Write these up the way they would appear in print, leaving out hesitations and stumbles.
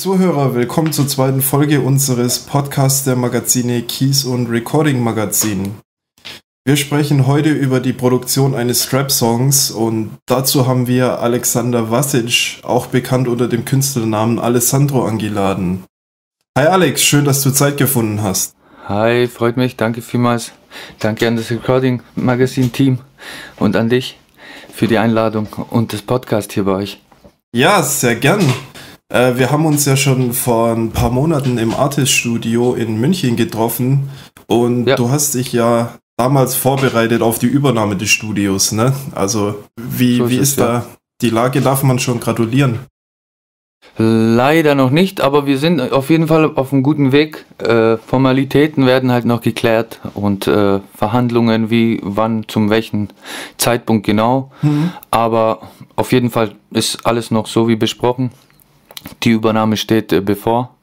Zuhörer, willkommen zur zweiten Folge unseres Podcasts der Magazine Keys und Recording Magazin. Wir sprechen heute über die Produktion eines Trap-Songs und dazu haben wir Aleksandar Vasic, auch bekannt unter dem Künstlernamen Alessandro, angeladen. Hi Alex, schön, dass du Zeit gefunden hast. Hi, freut mich, danke vielmals. Danke an das Recording Magazin Team und an dich für die Einladung und das Podcast hier bei euch. Ja, sehr gern. Wir haben uns ja schon vor ein paar Monaten im Artist Studio in München getroffen und du hast dich ja damals vorbereitet auf die Übernahme des Studios, ne? Also wie ist da die Lage? Darf man schon gratulieren? Leider noch nicht, aber wir sind auf jeden Fall auf einem guten Weg. Formalitäten werden halt noch geklärt und Verhandlungen wie wann, zum welchen Zeitpunkt genau. Aber auf jeden Fall ist alles noch so wie besprochen. Die Übernahme steht bevor.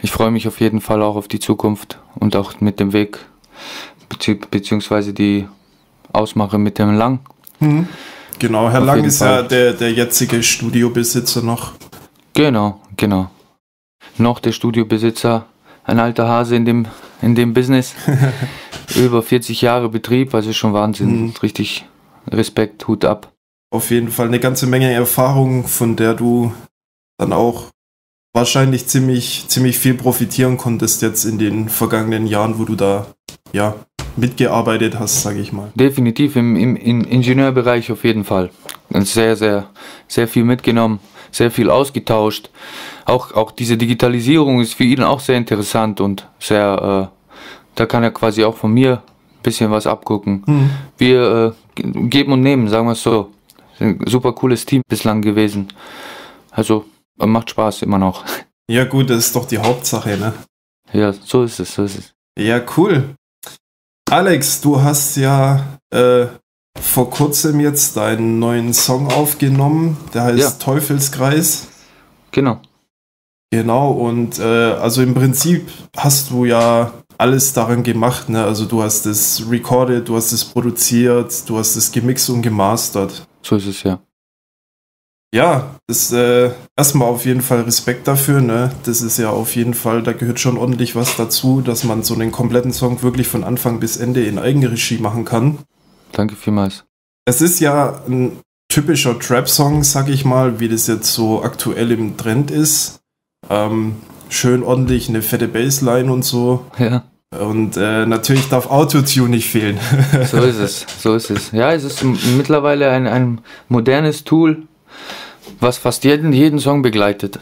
Ich freue mich auf jeden Fall auch auf die Zukunft und auch mit dem Weg, beziehungsweise die Ausmache mit dem Lang. Genau, Herr Lang ist ja der jetzige Studiobesitzer noch. Genau, genau. Noch der Studiobesitzer, ein alter Hase in dem Business. Über 40 Jahre Betrieb, also schon Wahnsinn. Richtig Respekt, Hut ab. Auf jeden Fall eine ganze Menge Erfahrung, von der du dann auch wahrscheinlich ziemlich viel profitieren konntest jetzt in den vergangenen Jahren, wo du da ja mitgearbeitet hast, sage ich mal. Definitiv im Ingenieurbereich auf jeden Fall. Sehr, sehr, sehr viel mitgenommen, sehr viel ausgetauscht. Auch diese Digitalisierung ist für ihn auch sehr interessant und sehr, da kann er quasi auch von mir ein bisschen was abgucken. Wir geben und nehmen, sagen wir es so. Ein super cooles Team bislang gewesen. Also macht Spaß immer noch. Ja gut, das ist doch die Hauptsache, ne? Ja, so ist es, so ist es. Ja, cool. Alex, du hast ja vor kurzem jetzt deinen neuen Song aufgenommen, der heißt Teufelskreis. Genau. Genau, und also im Prinzip hast du ja alles daran gemacht, ne? Also du hast es recorded, du hast es produziert, du hast es gemixt und gemastert. So ist es, ja. Ja, ist erstmal auf jeden Fall Respekt dafür, ne? Das ist ja auf jeden Fall, da gehört schon ordentlich was dazu, dass man so einen kompletten Song wirklich von Anfang bis Ende in Eigenregie machen kann. Danke vielmals. Es ist ja ein typischer Trap-Song, sag ich mal, wie das jetzt so aktuell im Trend ist. Schön ordentlich eine fette Bassline und so. Ja. Und natürlich darf Autotune nicht fehlen. So ist es, so ist es. Ja, es ist mittlerweile ein modernes Tool, was fast jeden Song begleitet.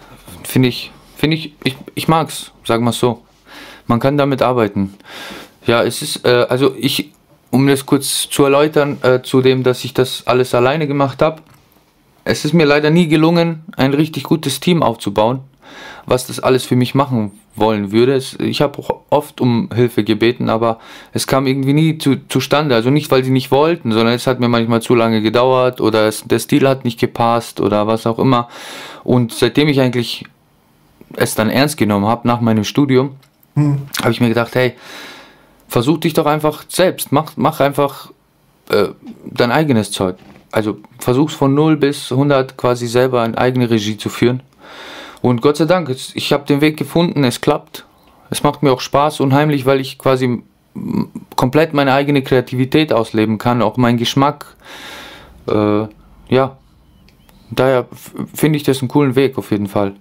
Ich mag's, sagen wir es so. Man kann damit arbeiten. Ja, es ist, um das kurz zu erläutern, zu dem, dass ich das alles alleine gemacht habe. Es ist mir leider nie gelungen, ein richtig gutes Team aufzubauen, was das alles für mich machen wollen würde. Ich habe auch oft um Hilfe gebeten, aber es kam irgendwie nie zustande. Also nicht, weil sie nicht wollten, sondern es hat mir manchmal zu lange gedauert oder der Stil hat nicht gepasst oder was auch immer. Und seitdem ich eigentlich es dann ernst genommen habe nach meinem Studium, habe ich mir gedacht, hey, versuch dich doch einfach selbst, mach einfach dein eigenes Zeug. Also versuch's von 0 bis 100 quasi selber in eigene Regie zu führen. Und Gott sei Dank, ich habe den Weg gefunden, es klappt. Es macht mir auch Spaß unheimlich, weil ich quasi komplett meine eigene Kreativität ausleben kann, auch meinen Geschmack. Ja, daher finde ich das einen coolen Weg auf jeden Fall.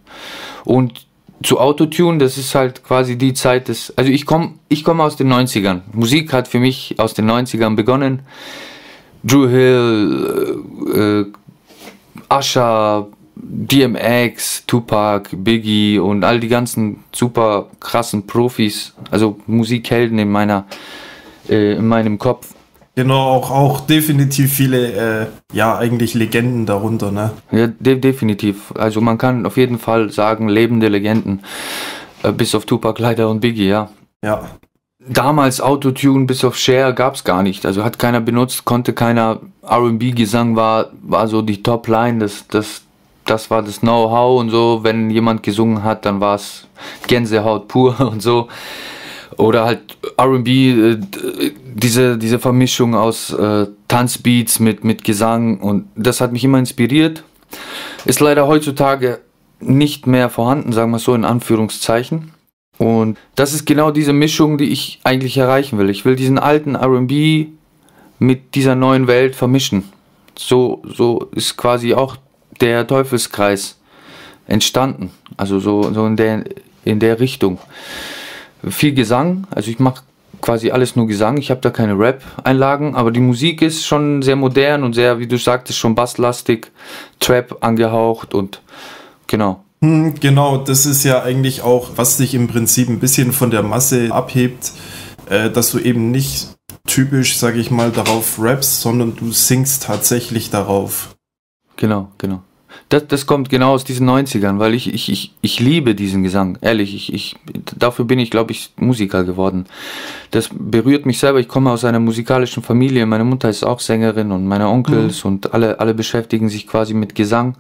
Und zu Autotune, das ist halt quasi die Zeit des... Also ich komme aus den 90ern. Musik hat für mich aus den 90ern begonnen. Drew Hill, Asha, DMX, Tupac, Biggie und all die ganzen super krassen Profis, also Musikhelden in meinem Kopf. Genau, auch definitiv viele, ja eigentlich Legenden darunter, ne? Ja, definitiv. Also man kann auf jeden Fall sagen, lebende Legenden, bis auf Tupac leider und Biggie, ja. Ja. Damals Autotune bis auf Cher gab es gar nicht, also hat keiner benutzt, konnte keiner, R&B-Gesang war so die Top-Line, das war das Know-how und so, wenn jemand gesungen hat, dann war es Gänsehaut pur und so. Oder halt R&B, diese Vermischung aus Tanzbeats mit Gesang und das hat mich immer inspiriert. Ist leider heutzutage nicht mehr vorhanden, sagen wir es so in Anführungszeichen. Und das ist genau diese Mischung, die ich eigentlich erreichen will. Ich will diesen alten R&B mit dieser neuen Welt vermischen. So ist quasi auch der Teufelskreis entstanden. Also so in der Richtung. Viel Gesang, also ich mache quasi alles nur Gesang. Ich habe da keine Rap-Einlagen, aber die Musik ist schon sehr modern und sehr, wie du sagtest, schon basslastig, Trap angehaucht und genau. Genau, das ist ja eigentlich auch, was dich im Prinzip ein bisschen von der Masse abhebt, dass du eben nicht typisch, sage ich mal, darauf rappst, sondern du singst tatsächlich darauf. Genau. Das kommt genau aus diesen 90ern, weil ich liebe diesen Gesang, ehrlich. Dafür bin ich, glaube ich, Musiker geworden. Das berührt mich selber. Ich komme aus einer musikalischen Familie. Meine Mutter ist auch Sängerin und meine Onkels und alle beschäftigen sich quasi mit Gesang.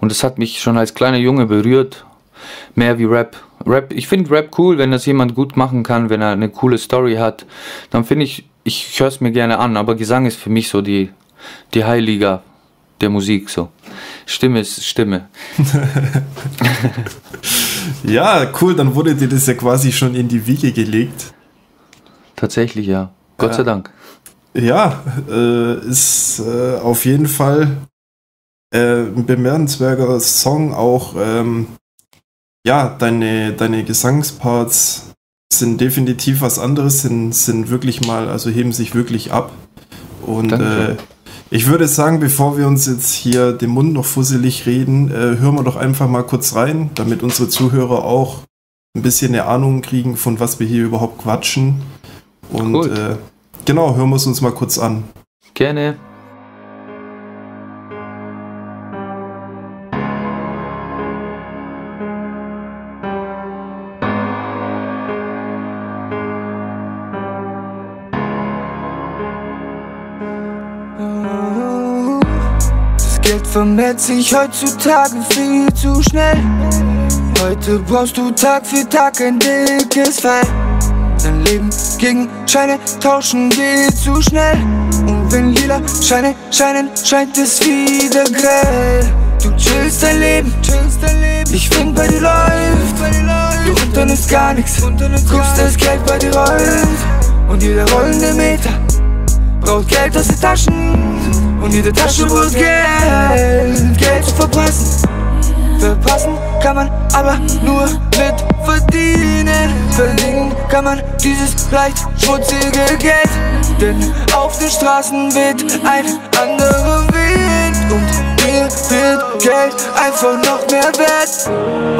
Und das hat mich schon als kleiner Junge berührt. Mehr wie Rap. Ich finde Rap cool, wenn das jemand gut machen kann, wenn er eine coole Story hat. Dann finde ich, ich höre es mir gerne an. Aber Gesang ist für mich so die Heiliger der Musik, so. Stimme ist Stimme. Ja, cool, dann wurde dir das ja quasi schon in die Wiege gelegt. Tatsächlich, ja. Gott sei Dank. Ja, ist auf jeden Fall ein bemerkenswerter Song. Auch ja, deine Gesangsparts sind definitiv was anderes, sind wirklich mal, also heben sich wirklich ab. Und ich würde sagen, bevor wir uns jetzt hier den Mund noch fusselig reden, hören wir doch einfach mal kurz rein, damit unsere Zuhörer auch ein bisschen eine Ahnung kriegen, von was wir hier überhaupt quatschen. Und cool. Genau, hören wir es uns mal kurz an. Gerne. Vermehrt sich heutzutage viel zu schnell. Heute brauchst du Tag für Tag ein dickes Fell. Dein Leben gegen Scheine tauschen geht zu schnell. Und wenn lila Scheine scheinen, scheint es wieder grell. Du chillst dein Leben, ich find bei dir läuft. Du unternimmst gar nichts, guckst das Geld bei dir rollt. Und jeder rollende Meter braucht Geld aus den Taschen. Und jede Tasche braucht Geld, Geld zu verpassen. Verpassen kann man aber nur mit verdienen. Verdienen kann man dieses leicht schmutzige Geld. Denn auf den Straßen weht ein anderer Wind. Und mir wird Geld einfach noch mehr wert.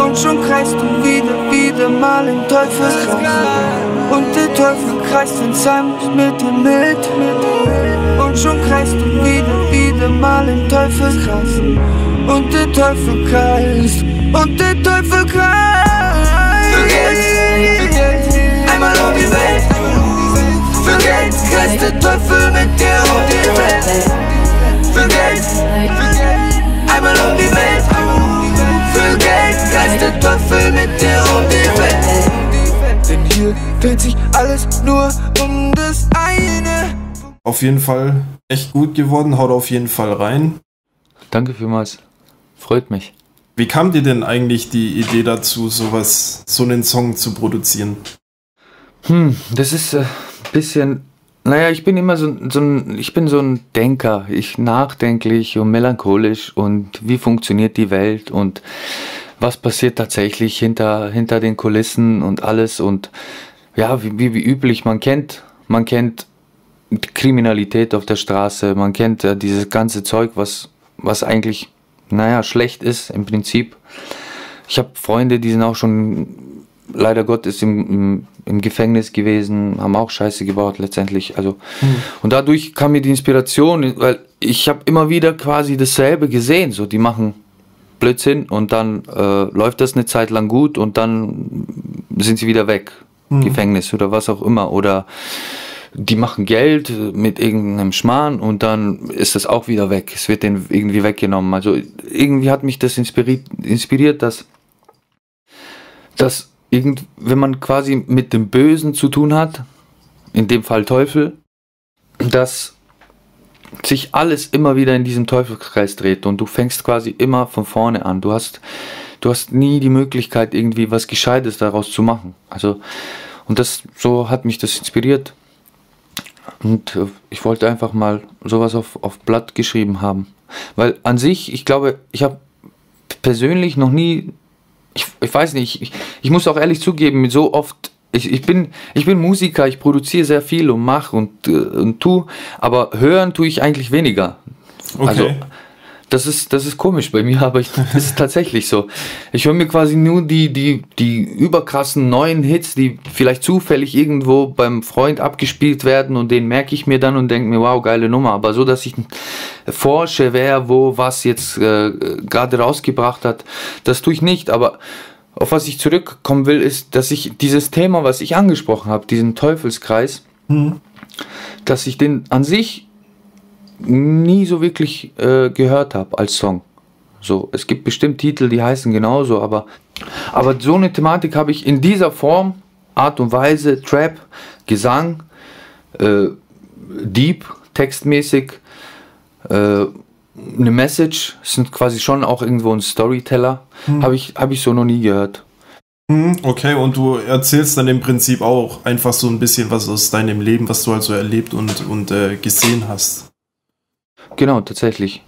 Und schon kreist du wieder mal im Teufelskreis. Und der Teufel kreist in Sam mit dir mit. Und schon kreist du wieder mal im Teufelskreis. Und der Teufel kreist, Für Geld, einmal um die Welt. Für Geld kreist der Teufel mit dir um die Welt. Für Geld, einmal um die Welt. Für Geld kreist der Teufel mit dir um die Welt. Denn hier dreht sich alles nur um das eine. Auf jeden Fall echt gut geworden, haut auf jeden Fall rein. Danke vielmals, freut mich. Wie kam dir denn eigentlich die Idee dazu, so einen Song zu produzieren? Das ist ein bisschen, naja, ich bin immer so ein Denker. Ich nachdenklich und melancholisch und wie funktioniert die Welt und was passiert tatsächlich hinter den Kulissen und alles. Und ja, wie üblich, man kennt Kriminalität auf der Straße, man kennt ja dieses ganze Zeug, was eigentlich, naja, schlecht ist im Prinzip. Ich habe Freunde, die sind auch schon, leider Gottes, im Gefängnis gewesen, haben auch Scheiße gebaut letztendlich. Also und dadurch kam mir die Inspiration, weil ich habe immer wieder quasi dasselbe gesehen, so die machen Blödsinn und dann läuft das eine Zeit lang gut und dann sind sie wieder weg, Gefängnis oder was auch immer, oder die machen Geld mit irgendeinem Schmarrn und dann ist das auch wieder weg. Es wird denen irgendwie weggenommen. Also irgendwie hat mich das inspiriert, dass wenn man quasi mit dem Bösen zu tun hat, in dem Fall Teufel, dass sich alles immer wieder in diesem Teufelskreis dreht und du fängst quasi immer von vorne an. Du hast Du hast nie die Möglichkeit, irgendwie was Gescheites daraus zu machen. Also, und das, so hat mich das inspiriert. Und ich wollte einfach mal sowas auf Blatt geschrieben haben. Weil an sich, ich glaube, ich habe persönlich noch nie, ich weiß nicht, ich muss auch ehrlich zugeben, so oft, ich bin Musiker, ich produziere sehr viel und mache und tue, aber hören tue ich eigentlich weniger. Okay. Also, das ist komisch bei mir, aber das ist tatsächlich so. Ich höre mir quasi nur die überkrassen neuen Hits, die vielleicht zufällig irgendwo beim Freund abgespielt werden, und den merke ich mir dann und denke mir, wow, geile Nummer. Aber so, dass ich forsche, wer wo was jetzt gerade rausgebracht hat, das tue ich nicht. Aber auf was ich zurückkommen will, ist, dass ich dieses Thema, was ich angesprochen habe, diesen Teufelskreis, dass ich den an sich nie so wirklich gehört habe als Song. So, es gibt bestimmt Titel, die heißen genauso, aber so eine Thematik habe ich in dieser Form, Art und Weise, Trap, Gesang, Deep, textmäßig, eine Message, sind quasi schon auch irgendwo ein Storyteller, habe ich so noch nie gehört. Okay, und du erzählst dann im Prinzip auch einfach so ein bisschen was aus deinem Leben, was du halt so erlebt und gesehen hast. Genau, tatsächlich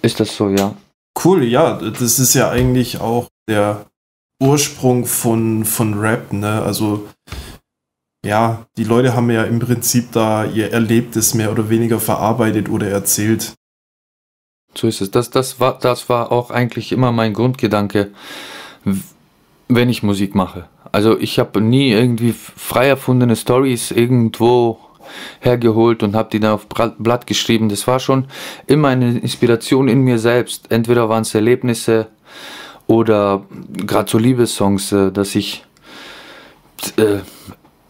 ist das so, ja. Cool, ja, das ist ja eigentlich auch der Ursprung von Rap, ne? Also, ja, die Leute haben ja im Prinzip da ihr Erlebtes mehr oder weniger verarbeitet oder erzählt. So ist es. Das war auch eigentlich immer mein Grundgedanke, wenn ich Musik mache. Also, ich habe nie irgendwie frei erfundene Stories irgendwo hergeholt und habe die dann auf Blatt geschrieben. Das war schon immer eine Inspiration in mir selbst. Entweder waren es Erlebnisse oder gerade so Liebessongs, dass ich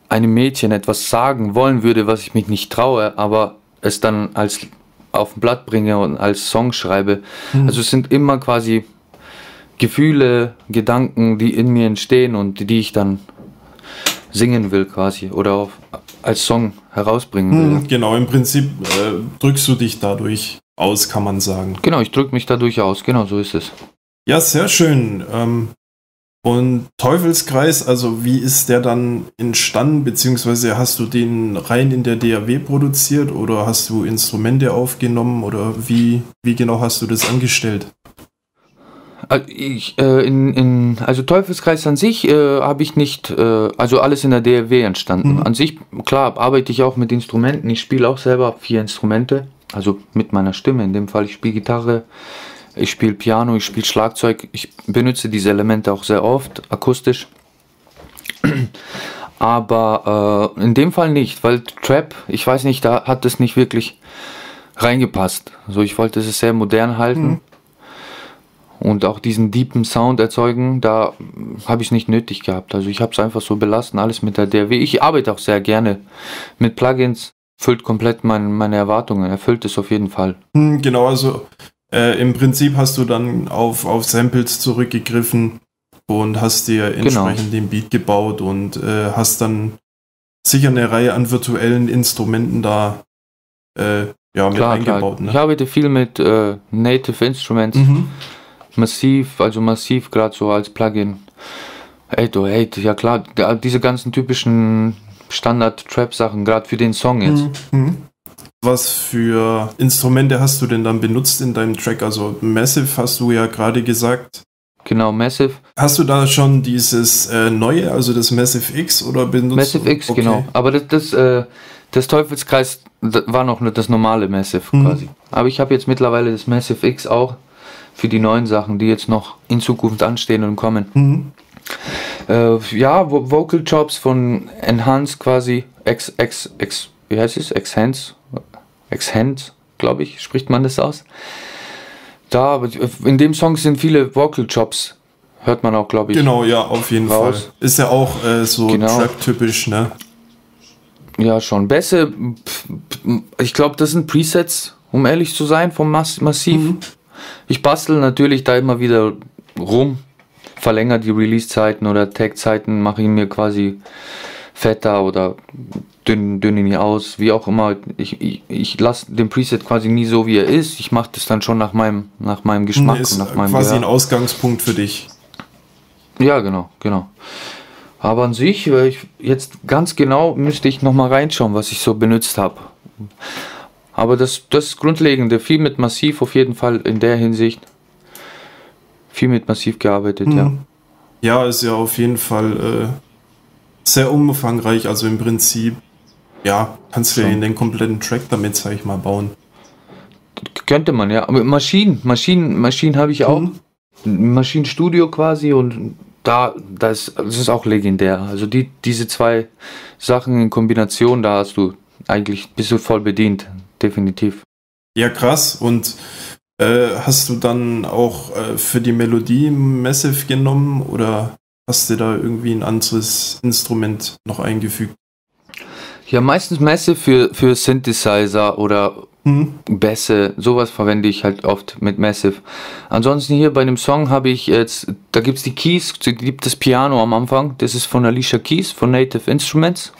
einem Mädchen etwas sagen wollen würde, was ich mich nicht traue, aber es dann als auf ein Blatt bringe und als Song schreibe. Also es sind immer quasi Gefühle, Gedanken, die in mir entstehen und die ich dann singen will quasi oder als Song herausbringen will. Genau, im Prinzip drückst du dich dadurch aus, kann man sagen. Genau, ich drücke mich dadurch aus, genau, so ist es. Ja, sehr schön. Und Teufelskreis, also wie ist der dann entstanden, beziehungsweise hast du den rein in der DAW produziert oder hast du Instrumente aufgenommen oder wie genau hast du das angestellt? Also Teufelskreis an sich habe ich nicht, also alles in der DAW entstanden. An sich, klar, arbeite ich auch mit Instrumenten. Ich spiele auch selber 4 Instrumente, also mit meiner Stimme in dem Fall. Ich spiele Gitarre, ich spiele Piano, ich spiele Schlagzeug. Ich benutze diese Elemente auch sehr oft, akustisch. Aber in dem Fall nicht, weil Trap, ich weiß nicht, da hat es nicht wirklich reingepasst. Also ich wollte es sehr modern halten. Und auch diesen deepen Sound erzeugen, da habe ich es nicht nötig gehabt. Also ich habe es einfach so belassen, alles mit der DAW. Ich arbeite auch sehr gerne mit Plugins, erfüllt komplett meine Erwartungen, erfüllt es auf jeden Fall. Genau, also im Prinzip hast du dann auf Samples zurückgegriffen und hast dir entsprechend den Beat gebaut und hast dann sicher eine Reihe an virtuellen Instrumenten da mit eingebaut. Ne? Ich arbeite viel mit Native Instruments. Massiv, gerade so als Plugin. 808, ja klar, diese ganzen typischen Standard-Trap-Sachen, gerade für den Song jetzt. Was für Instrumente hast du denn dann benutzt in deinem Track? Also Massive hast du ja gerade gesagt. Genau, Massive. Hast du da schon dieses neue, also das Massive X oder benutzt? Massive X, okay. Genau. Aber das Teufelskreis war noch das normale Massive quasi. Aber ich habe jetzt mittlerweile das Massive X auch für die neuen Sachen, die jetzt noch in Zukunft anstehen und kommen. Ja, Vocal Chops von Enhance quasi, wie heißt es? Enhance, glaube ich, spricht man das aus. Da, in dem Song sind viele Vocal Chops, hört man auch, glaube ich. Genau, ja, auf jeden Fall. Ist ja auch so Trap-typisch, ne? Ja, schon. Bässe, ich glaube, das sind Presets, um ehrlich zu sein, vom Massiv. Ich bastel natürlich da immer wieder rum, verlängere die Release-Zeiten oder Tag-Zeiten, mache ihn mir quasi fetter oder dünn ihn aus, wie auch immer. Ich lasse den Preset quasi nie so, wie er ist. Ich mache das dann schon nach meinem Geschmack und nach meinem Gehör. Quasi ein Ausgangspunkt für dich. Ja, genau, genau. Aber an sich, jetzt ganz genau müsste ich nochmal reinschauen, was ich so benutzt habe. Aber das Grundlegende, viel mit Massiv auf jeden Fall in der Hinsicht. Viel mit Massiv gearbeitet, ja. Ja, ist ja auf jeden Fall sehr umfangreich. Also im Prinzip, ja, kannst du ja den kompletten Track damit, sag ich mal, bauen. Könnte man, ja. Aber Maschinen habe ich auch. Maschine Studio quasi, und das ist auch legendär. Also diese zwei Sachen in Kombination, da hast du eigentlich, bist du voll bedient, definitiv. Ja, krass. Und hast du dann auch für die Melodie Massive genommen oder hast du da irgendwie ein anderes Instrument noch eingefügt? Ja, meistens Massive für Synthesizer oder Bässe, sowas verwende ich halt oft mit Massive. Ansonsten hier bei dem Song habe ich jetzt, da gibt es die Keys, da gibt es Piano am Anfang, das ist von Alicia Keys, von Native Instruments.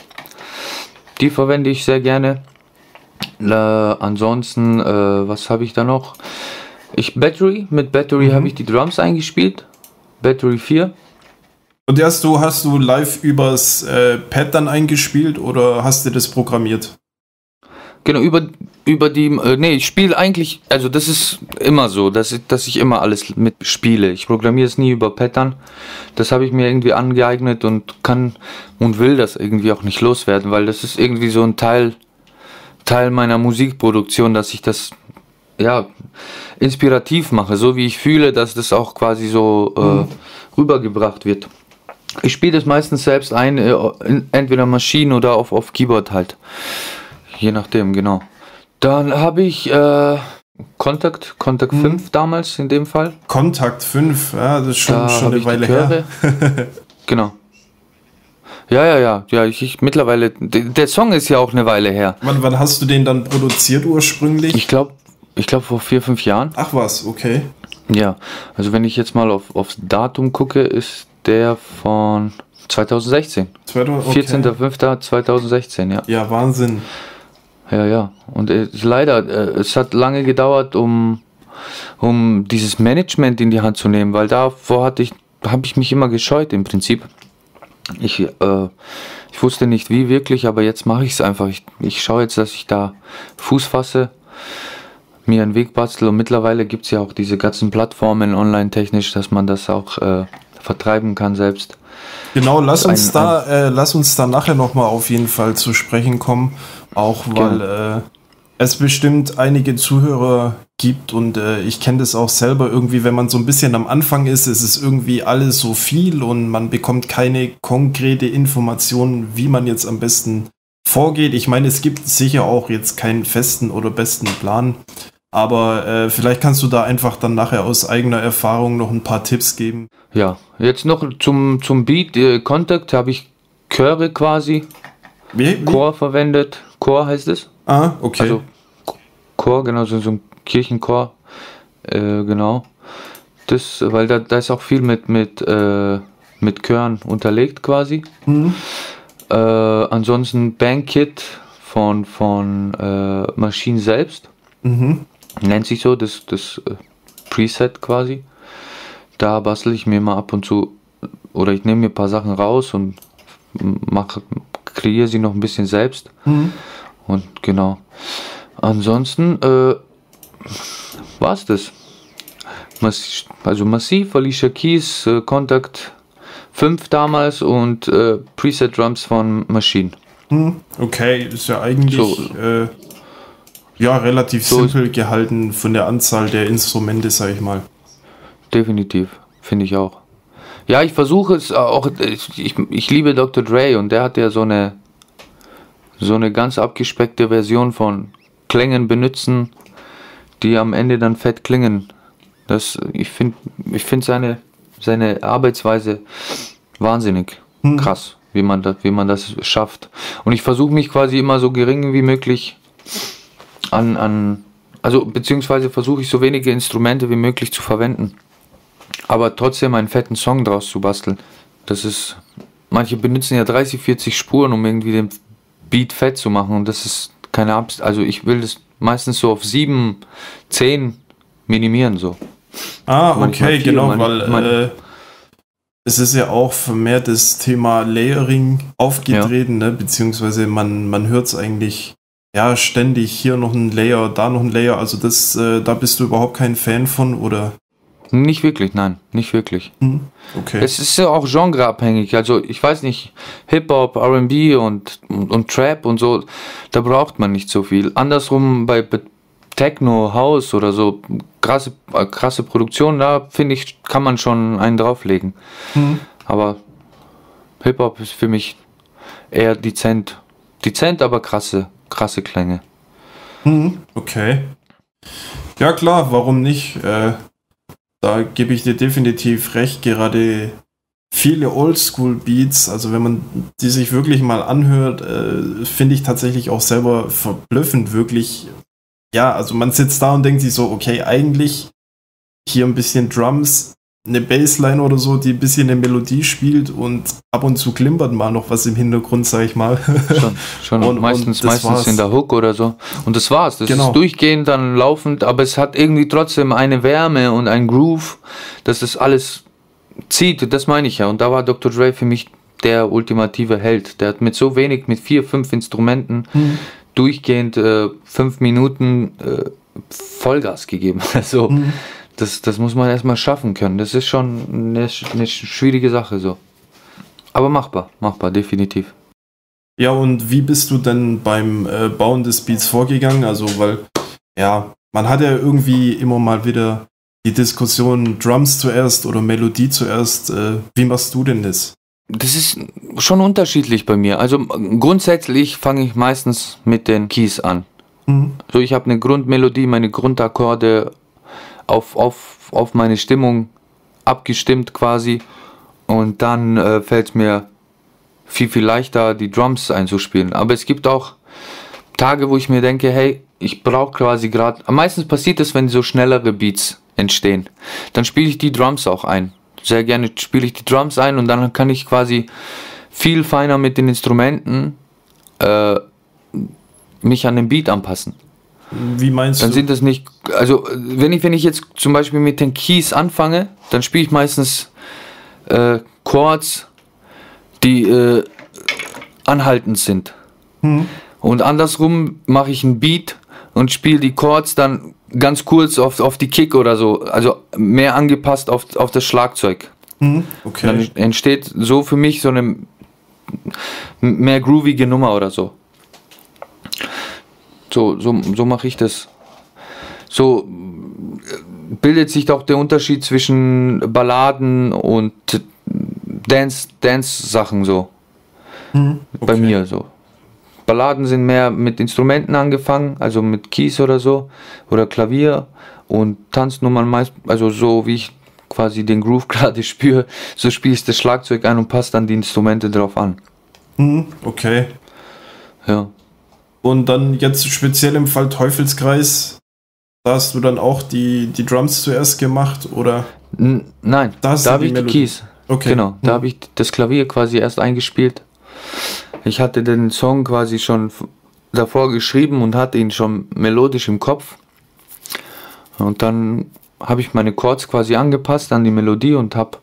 Die verwende ich sehr gerne. Ansonsten, was habe ich da noch? Mit Battery habe ich die Drums eingespielt, Battery 4. Und hast du live übers Pad dann eingespielt oder hast du das programmiert? Genau, über die, nee, ich spiele eigentlich, also das ist immer so, dass ich immer alles mit spiele. Ich programmiere es nie über Pattern. Das habe ich mir irgendwie angeeignet und kann und will das irgendwie auch nicht loswerden, weil das ist irgendwie so ein Teil meiner Musikproduktion, dass ich das, ja, inspirativ mache, so wie ich fühle, dass das auch quasi so rübergebracht wird. Ich spiele das meistens selbst ein, entweder Maschinen oder auf Keyboard halt. Je nachdem, genau. Dann habe ich Kontakt 5 damals in dem Fall. Kontakt 5, ja, das ist schon eine Weile her. Genau. Ja, ich mittlerweile, der Song ist ja auch eine Weile her. Wann hast du den dann produziert ursprünglich? Ich glaube vor 4-5 Jahren. Ach was, okay. Ja, also wenn ich jetzt mal aufs Datum gucke, ist der von 2016. Okay. 14.05.2016, ja. Ja, Wahnsinn. Ja. Und leider, es hat lange gedauert, um dieses Management in die Hand zu nehmen, weil davor habe ich mich immer gescheut im Prinzip. Ich wusste nicht wie wirklich, aber jetzt mache ich es einfach. Ich schaue jetzt, dass ich da Fuß fasse, mir einen Weg bastel, und mittlerweile gibt es ja auch diese ganzen Plattformen online technisch, dass man das auch vertreiben kann selbst. Genau, lass uns da nachher nochmal auf jeden Fall zu sprechen kommen, auch weil es bestimmt einige Zuhörer gibt, und ich kenne das auch selber irgendwie, wenn man so ein bisschen am Anfang ist, es ist irgendwie alles so viel und man bekommt keine konkrete Informationen, wie man jetzt am besten vorgeht. Ich meine, es gibt sicher auch jetzt keinen festen oder besten Plan, aber vielleicht kannst du da einfach dann nachher aus eigener Erfahrung noch ein paar Tipps geben. Ja, jetzt noch zum Beat. Kontakt habe ich Chöre quasi. Wie? Chor verwendet. Chor heißt es. Ah, okay. Also Chor, genau, so ein Kirchenchor. Genau. Das, weil da ist auch viel mit Chören unterlegt quasi. Ansonsten Bandkit von Maschinen selbst. Nennt sich so, das Preset quasi. Da bastel ich mir mal ab und zu, oder ich nehme mir ein paar Sachen raus und kreiere sie noch ein bisschen selbst. Und genau. Ansonsten war es das. Also Massiv, Alicia Keys, Kontakt 5 damals und Preset Drums von Maschine. Okay, ist ja eigentlich so, ja, relativ so simpel gehalten von der Anzahl der Instrumente, sage ich mal. Definitiv, finde ich auch. Ja, ich versuche es auch, ich liebe Dr. Dre, und der hat ja so eine ganz abgespeckte Version von Klängen benutzen, die am Ende dann fett klingen. Ich finde seine Arbeitsweise wahnsinnig krass, wie man das schafft. Und ich versuche mich quasi immer so gering wie möglich also beziehungsweise versuche ich so wenige Instrumente wie möglich zu verwenden, aber trotzdem einen fetten Song draus zu basteln. Das ist, manche benutzen ja 30, 40 Spuren, um irgendwie den Beat fett zu machen, und das ist keine Absicht. Also ich will das meistens so auf 7, 10 minimieren so. Ah, okay, genau, weil es ist ja auch vermehrt das Thema Layering aufgetreten, ja, ne? Beziehungsweise man hört es eigentlich ja ständig, hier noch ein Layer, da noch ein Layer, also das, da bist du überhaupt kein Fan von, oder? Nicht wirklich, nein, nicht wirklich. Hm. Okay. Es ist ja auch genreabhängig, also ich weiß nicht, Hip-Hop, R&B und Trap und so, da braucht man nicht so viel. Andersrum bei Techno, House oder so, krasse Produktion, da finde ich, kann man schon einen drauflegen. Hm. Aber Hip-Hop ist für mich eher dezent. Dezent, aber krasse Klänge. Hm. Okay. Ja klar, warum nicht? Da gebe ich dir definitiv recht, gerade viele Oldschool-Beats, also wenn man die sich wirklich mal anhört, finde ich tatsächlich auch selber verblüffend, wirklich. Ja, also man sitzt da und denkt sich so, okay, eigentlich hier ein bisschen Drums, eine Bassline oder so, die ein bisschen eine Melodie spielt und ab und zu klimpert mal noch was im Hintergrund, sag ich mal. Schon und meistens in der Hook oder so. Und das war's, das genau. Ist durchgehend, dann laufend, aber es hat irgendwie trotzdem eine Wärme und ein Groove, dass das alles zieht, das meine ich ja. Und da war Dr. Dre für mich der ultimative Held. Der hat mit so wenig, mit 4, 5 Instrumenten, mhm, durchgehend 5 Minuten Vollgas gegeben. Also mhm, das muss man erstmal schaffen können. Das ist schon eine schwierige Sache so. Aber machbar, definitiv. Ja, und wie bist du denn beim Bauen des Beats vorgegangen? Also, weil, ja, man hat ja irgendwie immer mal wieder die Diskussion Drums zuerst oder Melodie zuerst. Wie machst du denn das? Das ist schon unterschiedlich bei mir. Also grundsätzlich fange ich meistens mit den Keys an. Mhm. So, ich habe eine Grundmelodie, meine Grundakkorde auf meine Stimmung abgestimmt quasi. Und dann fällt es mir viel leichter, die Drums einzuspielen. Aber es gibt auch Tage, wo ich mir denke, hey, ich brauche quasi gerade... Meistens passiert es, wenn so schnellere Beats entstehen. Dann spiele ich die Drums auch ein. Sehr gerne spiele ich die Drums ein und dann kann ich quasi viel feiner mit den Instrumenten mich an den Beat anpassen. Wie meinst du? Dann sind das nicht, also wenn ich jetzt zum Beispiel mit den Keys anfange, dann spiele ich meistens Chords, die anhaltend sind. Hm. Und andersrum mache ich einen Beat und spiele die Chords dann ganz kurz auf die Kick oder so, also mehr angepasst auf das Schlagzeug. Mhm, okay. Dann entsteht so für mich so eine mehr groovige Nummer oder so. So mache ich das. So bildet sich doch der Unterschied zwischen Balladen und Dance-Sachen so. Mhm, okay. Bei mir so. Balladen sind mehr mit Instrumenten angefangen, also mit Keys oder so, oder Klavier und Tanznummern meist, also so wie ich quasi den Groove gerade spüre, so spiele ich das Schlagzeug ein und passe dann die Instrumente drauf an. Okay. Ja. Und dann jetzt speziell im Fall Teufelskreis, da hast du dann auch die Drums zuerst gemacht, oder? Nein, da habe ich die Keys. Okay. Genau, da habe ich das Klavier quasi erst eingespielt. Ich hatte den Song quasi schon davor geschrieben und hatte ihn schon melodisch im Kopf. Und dann habe ich meine Chords quasi angepasst an die Melodie und habe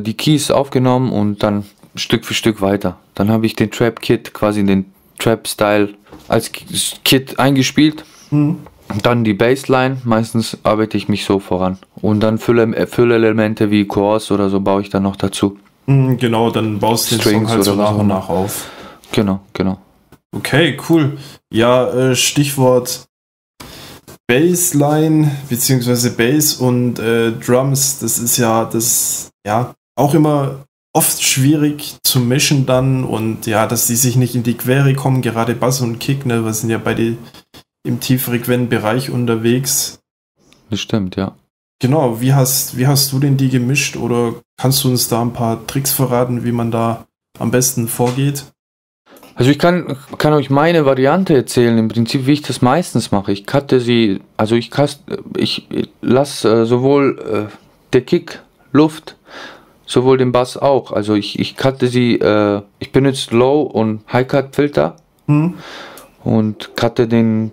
die Keys aufgenommen und dann Stück für Stück weiter. Dann habe ich den Trap-Kit, quasi den Trap-Style als Kit eingespielt. Mhm. Und dann die Bassline, meistens arbeite ich mich so voran. Und dann Füllelemente wie Chords oder so baue ich dann noch dazu. Genau, dann baust du den Song halt so nach und nach auf. Genau. Okay, cool. Ja, Stichwort Bassline bzw. Bass und Drums, das ist ja auch immer oft schwierig zu mischen dann und ja, dass die sich nicht in die Quere kommen, gerade Bass und Kick, ne, wir sind ja beide im tieffrequenten Bereich unterwegs. Das stimmt, ja. Genau, wie hast du denn die gemischt oder kannst du uns da ein paar Tricks verraten, wie man da am besten vorgeht? Also ich kann euch meine Variante erzählen, im Prinzip, wie ich das meistens mache. Ich cutte sie, also ich lasse sowohl der Kick Luft, sowohl den Bass auch. Also ich cutte sie, ich benutze Low- und High-Cut-Filter und cutte den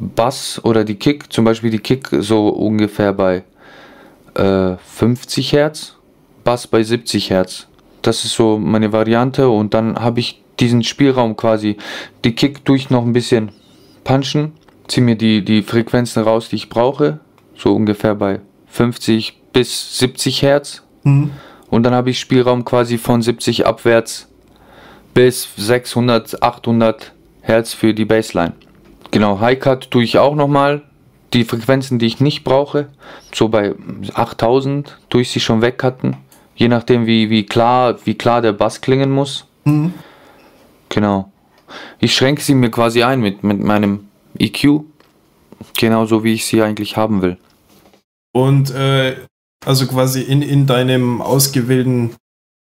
Bass oder die Kick, zum Beispiel die Kick so ungefähr bei 50 Hertz, Bass bei 70 Hertz. Das ist so meine Variante und dann habe ich diesen Spielraum quasi. Die Kick tue ich noch ein bisschen punchen, ziehe mir die Frequenzen raus, die ich brauche, so ungefähr bei 50 bis 70 Hertz. Mhm. Und dann habe ich Spielraum quasi von 70 abwärts bis 600, 800 Hertz für die Bassline. Genau, High-Cut tue ich auch nochmal. Die Frequenzen, die ich nicht brauche, so bei 8000 tue ich sie schon wegcutten. Je nachdem, wie klar der Bass klingen muss. Mhm. Genau. Ich schränke sie mir quasi ein mit meinem EQ. Genauso, wie ich sie eigentlich haben will. Und also quasi in deinem ausgewählten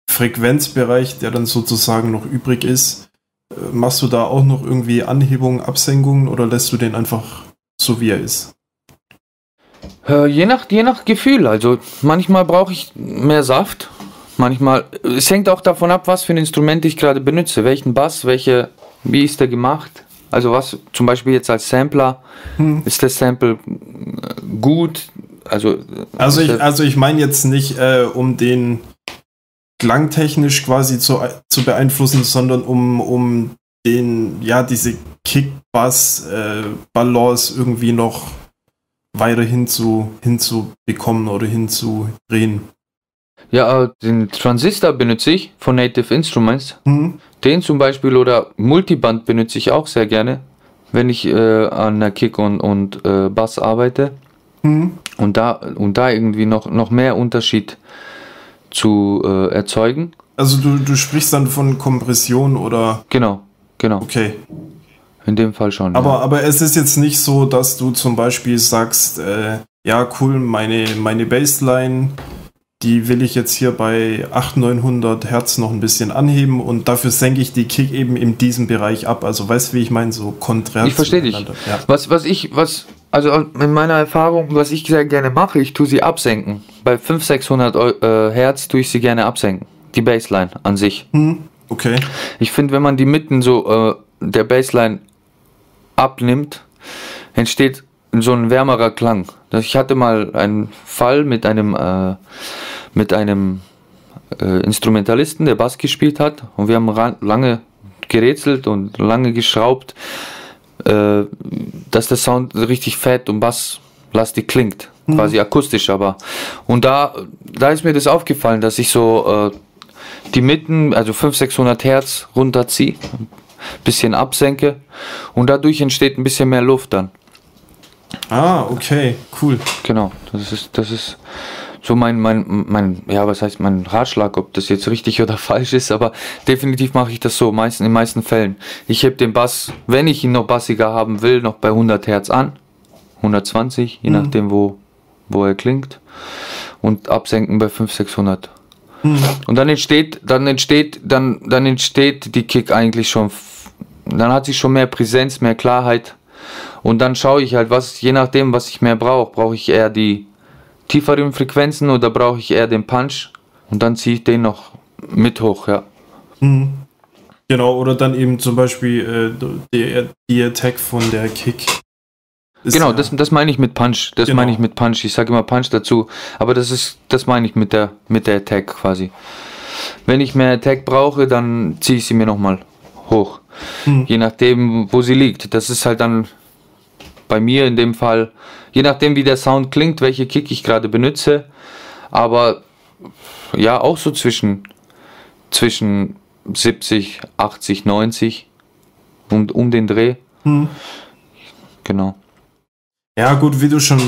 Frequenzbereich, der dann sozusagen noch übrig ist, machst du da auch noch irgendwie Anhebungen, Absenkungen oder lässt du den einfach so, wie er ist? Je nach Gefühl. Also manchmal brauche ich mehr Saft. Manchmal. Es hängt auch davon ab, was für ein Instrument ich gerade benutze. Welchen Bass, wie ist der gemacht? Also was zum Beispiel jetzt als Sampler, ist das Sample gut? Also ich meine jetzt nicht, um den klangtechnisch quasi zu beeinflussen, sondern um den, ja, diese Kick-Bass-Balance irgendwie noch weiter hinzubekommen oder hinzudrehen. Ja, den Transistor benutze ich von Native Instruments. Mhm. Den zum Beispiel oder Multiband benutze ich auch sehr gerne, wenn ich an der Kick und Bass arbeite. Mhm. Und da irgendwie noch mehr Unterschied zu erzeugen. Also du sprichst dann von Kompression oder... Genau. Okay. In dem Fall schon. Aber es ist jetzt nicht so, dass du zum Beispiel sagst, ja cool, meine Bassline, die will ich jetzt hier bei 800-900 Hertz noch ein bisschen anheben und dafür senke ich die Kick eben in diesem Bereich ab. Also weißt du, wie ich meine? So konträr. Ich verstehe dich. Ja. Also in meiner Erfahrung, was ich sehr gerne mache, ich tue sie absenken. Bei 500-600 Hertz tue ich sie gerne absenken. Die Bassline an sich. Okay. Ich finde, wenn man die mitten so der Bassline abnimmt, entsteht so ein wärmerer Klang. Ich hatte mal einen Fall mit einem Instrumentalisten, der Bass gespielt hat. Und wir haben lange gerätselt und lange geschraubt, dass der Sound richtig fett und basslastig klingt, quasi akustisch aber. Und da ist mir das aufgefallen, dass ich so die Mitten, also 500-600 Hertz runterziehe, ein bisschen absenke und dadurch entsteht ein bisschen mehr Luft dann. Ah, okay, cool. Genau, das ist so mein ja, was heißt mein Ratschlag, ob das jetzt richtig oder falsch ist, aber definitiv mache ich das so, in den meisten Fällen. Ich hebe den Bass, wenn ich ihn noch bassiger haben will, noch bei 100 Hertz an, 120, je nachdem wo er klingt und absenken bei 500-600. Und dann entsteht die Kick eigentlich schon, dann hat sie schon mehr Präsenz, mehr Klarheit und dann schaue ich halt, je nachdem, was ich mehr brauche. Brauche ich eher die tieferen Frequenzen oder brauche ich eher den Punch und dann ziehe ich den noch mit hoch, ja. Genau, oder dann eben zum Beispiel die Attack von der Kick. Genau, ja, das meine ich mit Punch. Das meine ich mit Punch. Ich sage immer Punch dazu, aber das meine ich mit der Attack quasi. Wenn ich mehr Attack brauche, dann ziehe ich sie mir nochmal hoch. Je nachdem, wo sie liegt. Das ist halt dann bei mir in dem Fall, je nachdem, wie der Sound klingt, welche Kick ich gerade benutze. Aber ja, auch so zwischen 70, 80, 90 und um den Dreh. Genau. Ja gut, wie du schon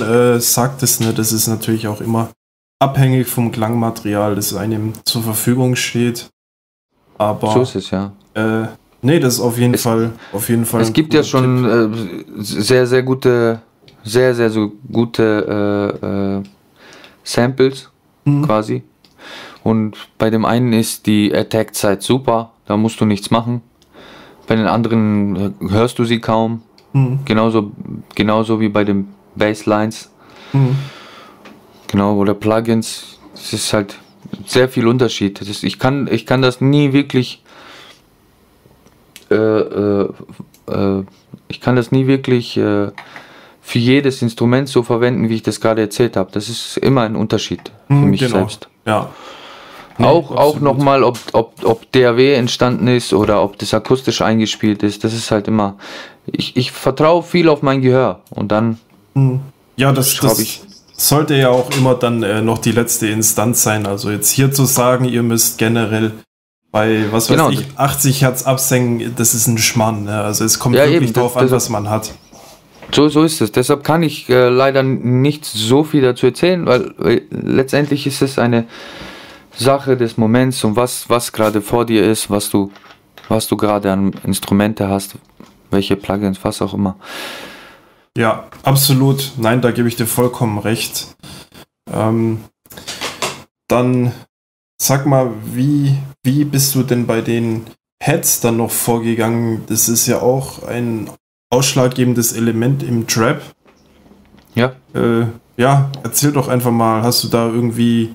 sagtest, ne, das ist natürlich auch immer abhängig vom Klangmaterial, das einem zur Verfügung steht. Aber so ist es, ja. Nee, das ist auf jeden Fall. Es gibt ja schon sehr, sehr gute Samples quasi. Und bei dem einen ist die Attack-Zeit super, da musst du nichts machen. Bei den anderen hörst du sie kaum. Genauso wie bei den Basslines. Genau, oder Plugins. Es ist halt sehr viel Unterschied. Ich kann das nie wirklich für jedes Instrument so verwenden, wie ich das gerade erzählt habe. Das ist immer ein Unterschied für mich selbst. Ja. Auch nochmal, ob DAW entstanden ist oder ob das akustisch eingespielt ist, das ist halt immer, ich vertraue viel auf mein Gehör und dann ja, das sollte ja auch immer dann noch die letzte Instanz sein, also jetzt hier zu sagen, ihr müsst generell bei, was weiß ich, 80 Hertz absenken, das ist ein Schmarrn, ne? Also es kommt ja wirklich darauf an, was man hat. So ist es. Deshalb kann ich leider nicht so viel dazu erzählen, weil letztendlich ist es eine Sache des Moments und was gerade vor dir ist, was du gerade an Instrumente hast, welche Plugins, was auch immer. Ja, absolut. Nein, da gebe ich dir vollkommen recht. Dann sag mal, wie bist du denn bei den Heads dann noch vorgegangen? Das ist ja auch ein ausschlaggebendes Element im Trap. Ja. Ja, erzähl doch einfach mal, hast du da irgendwie...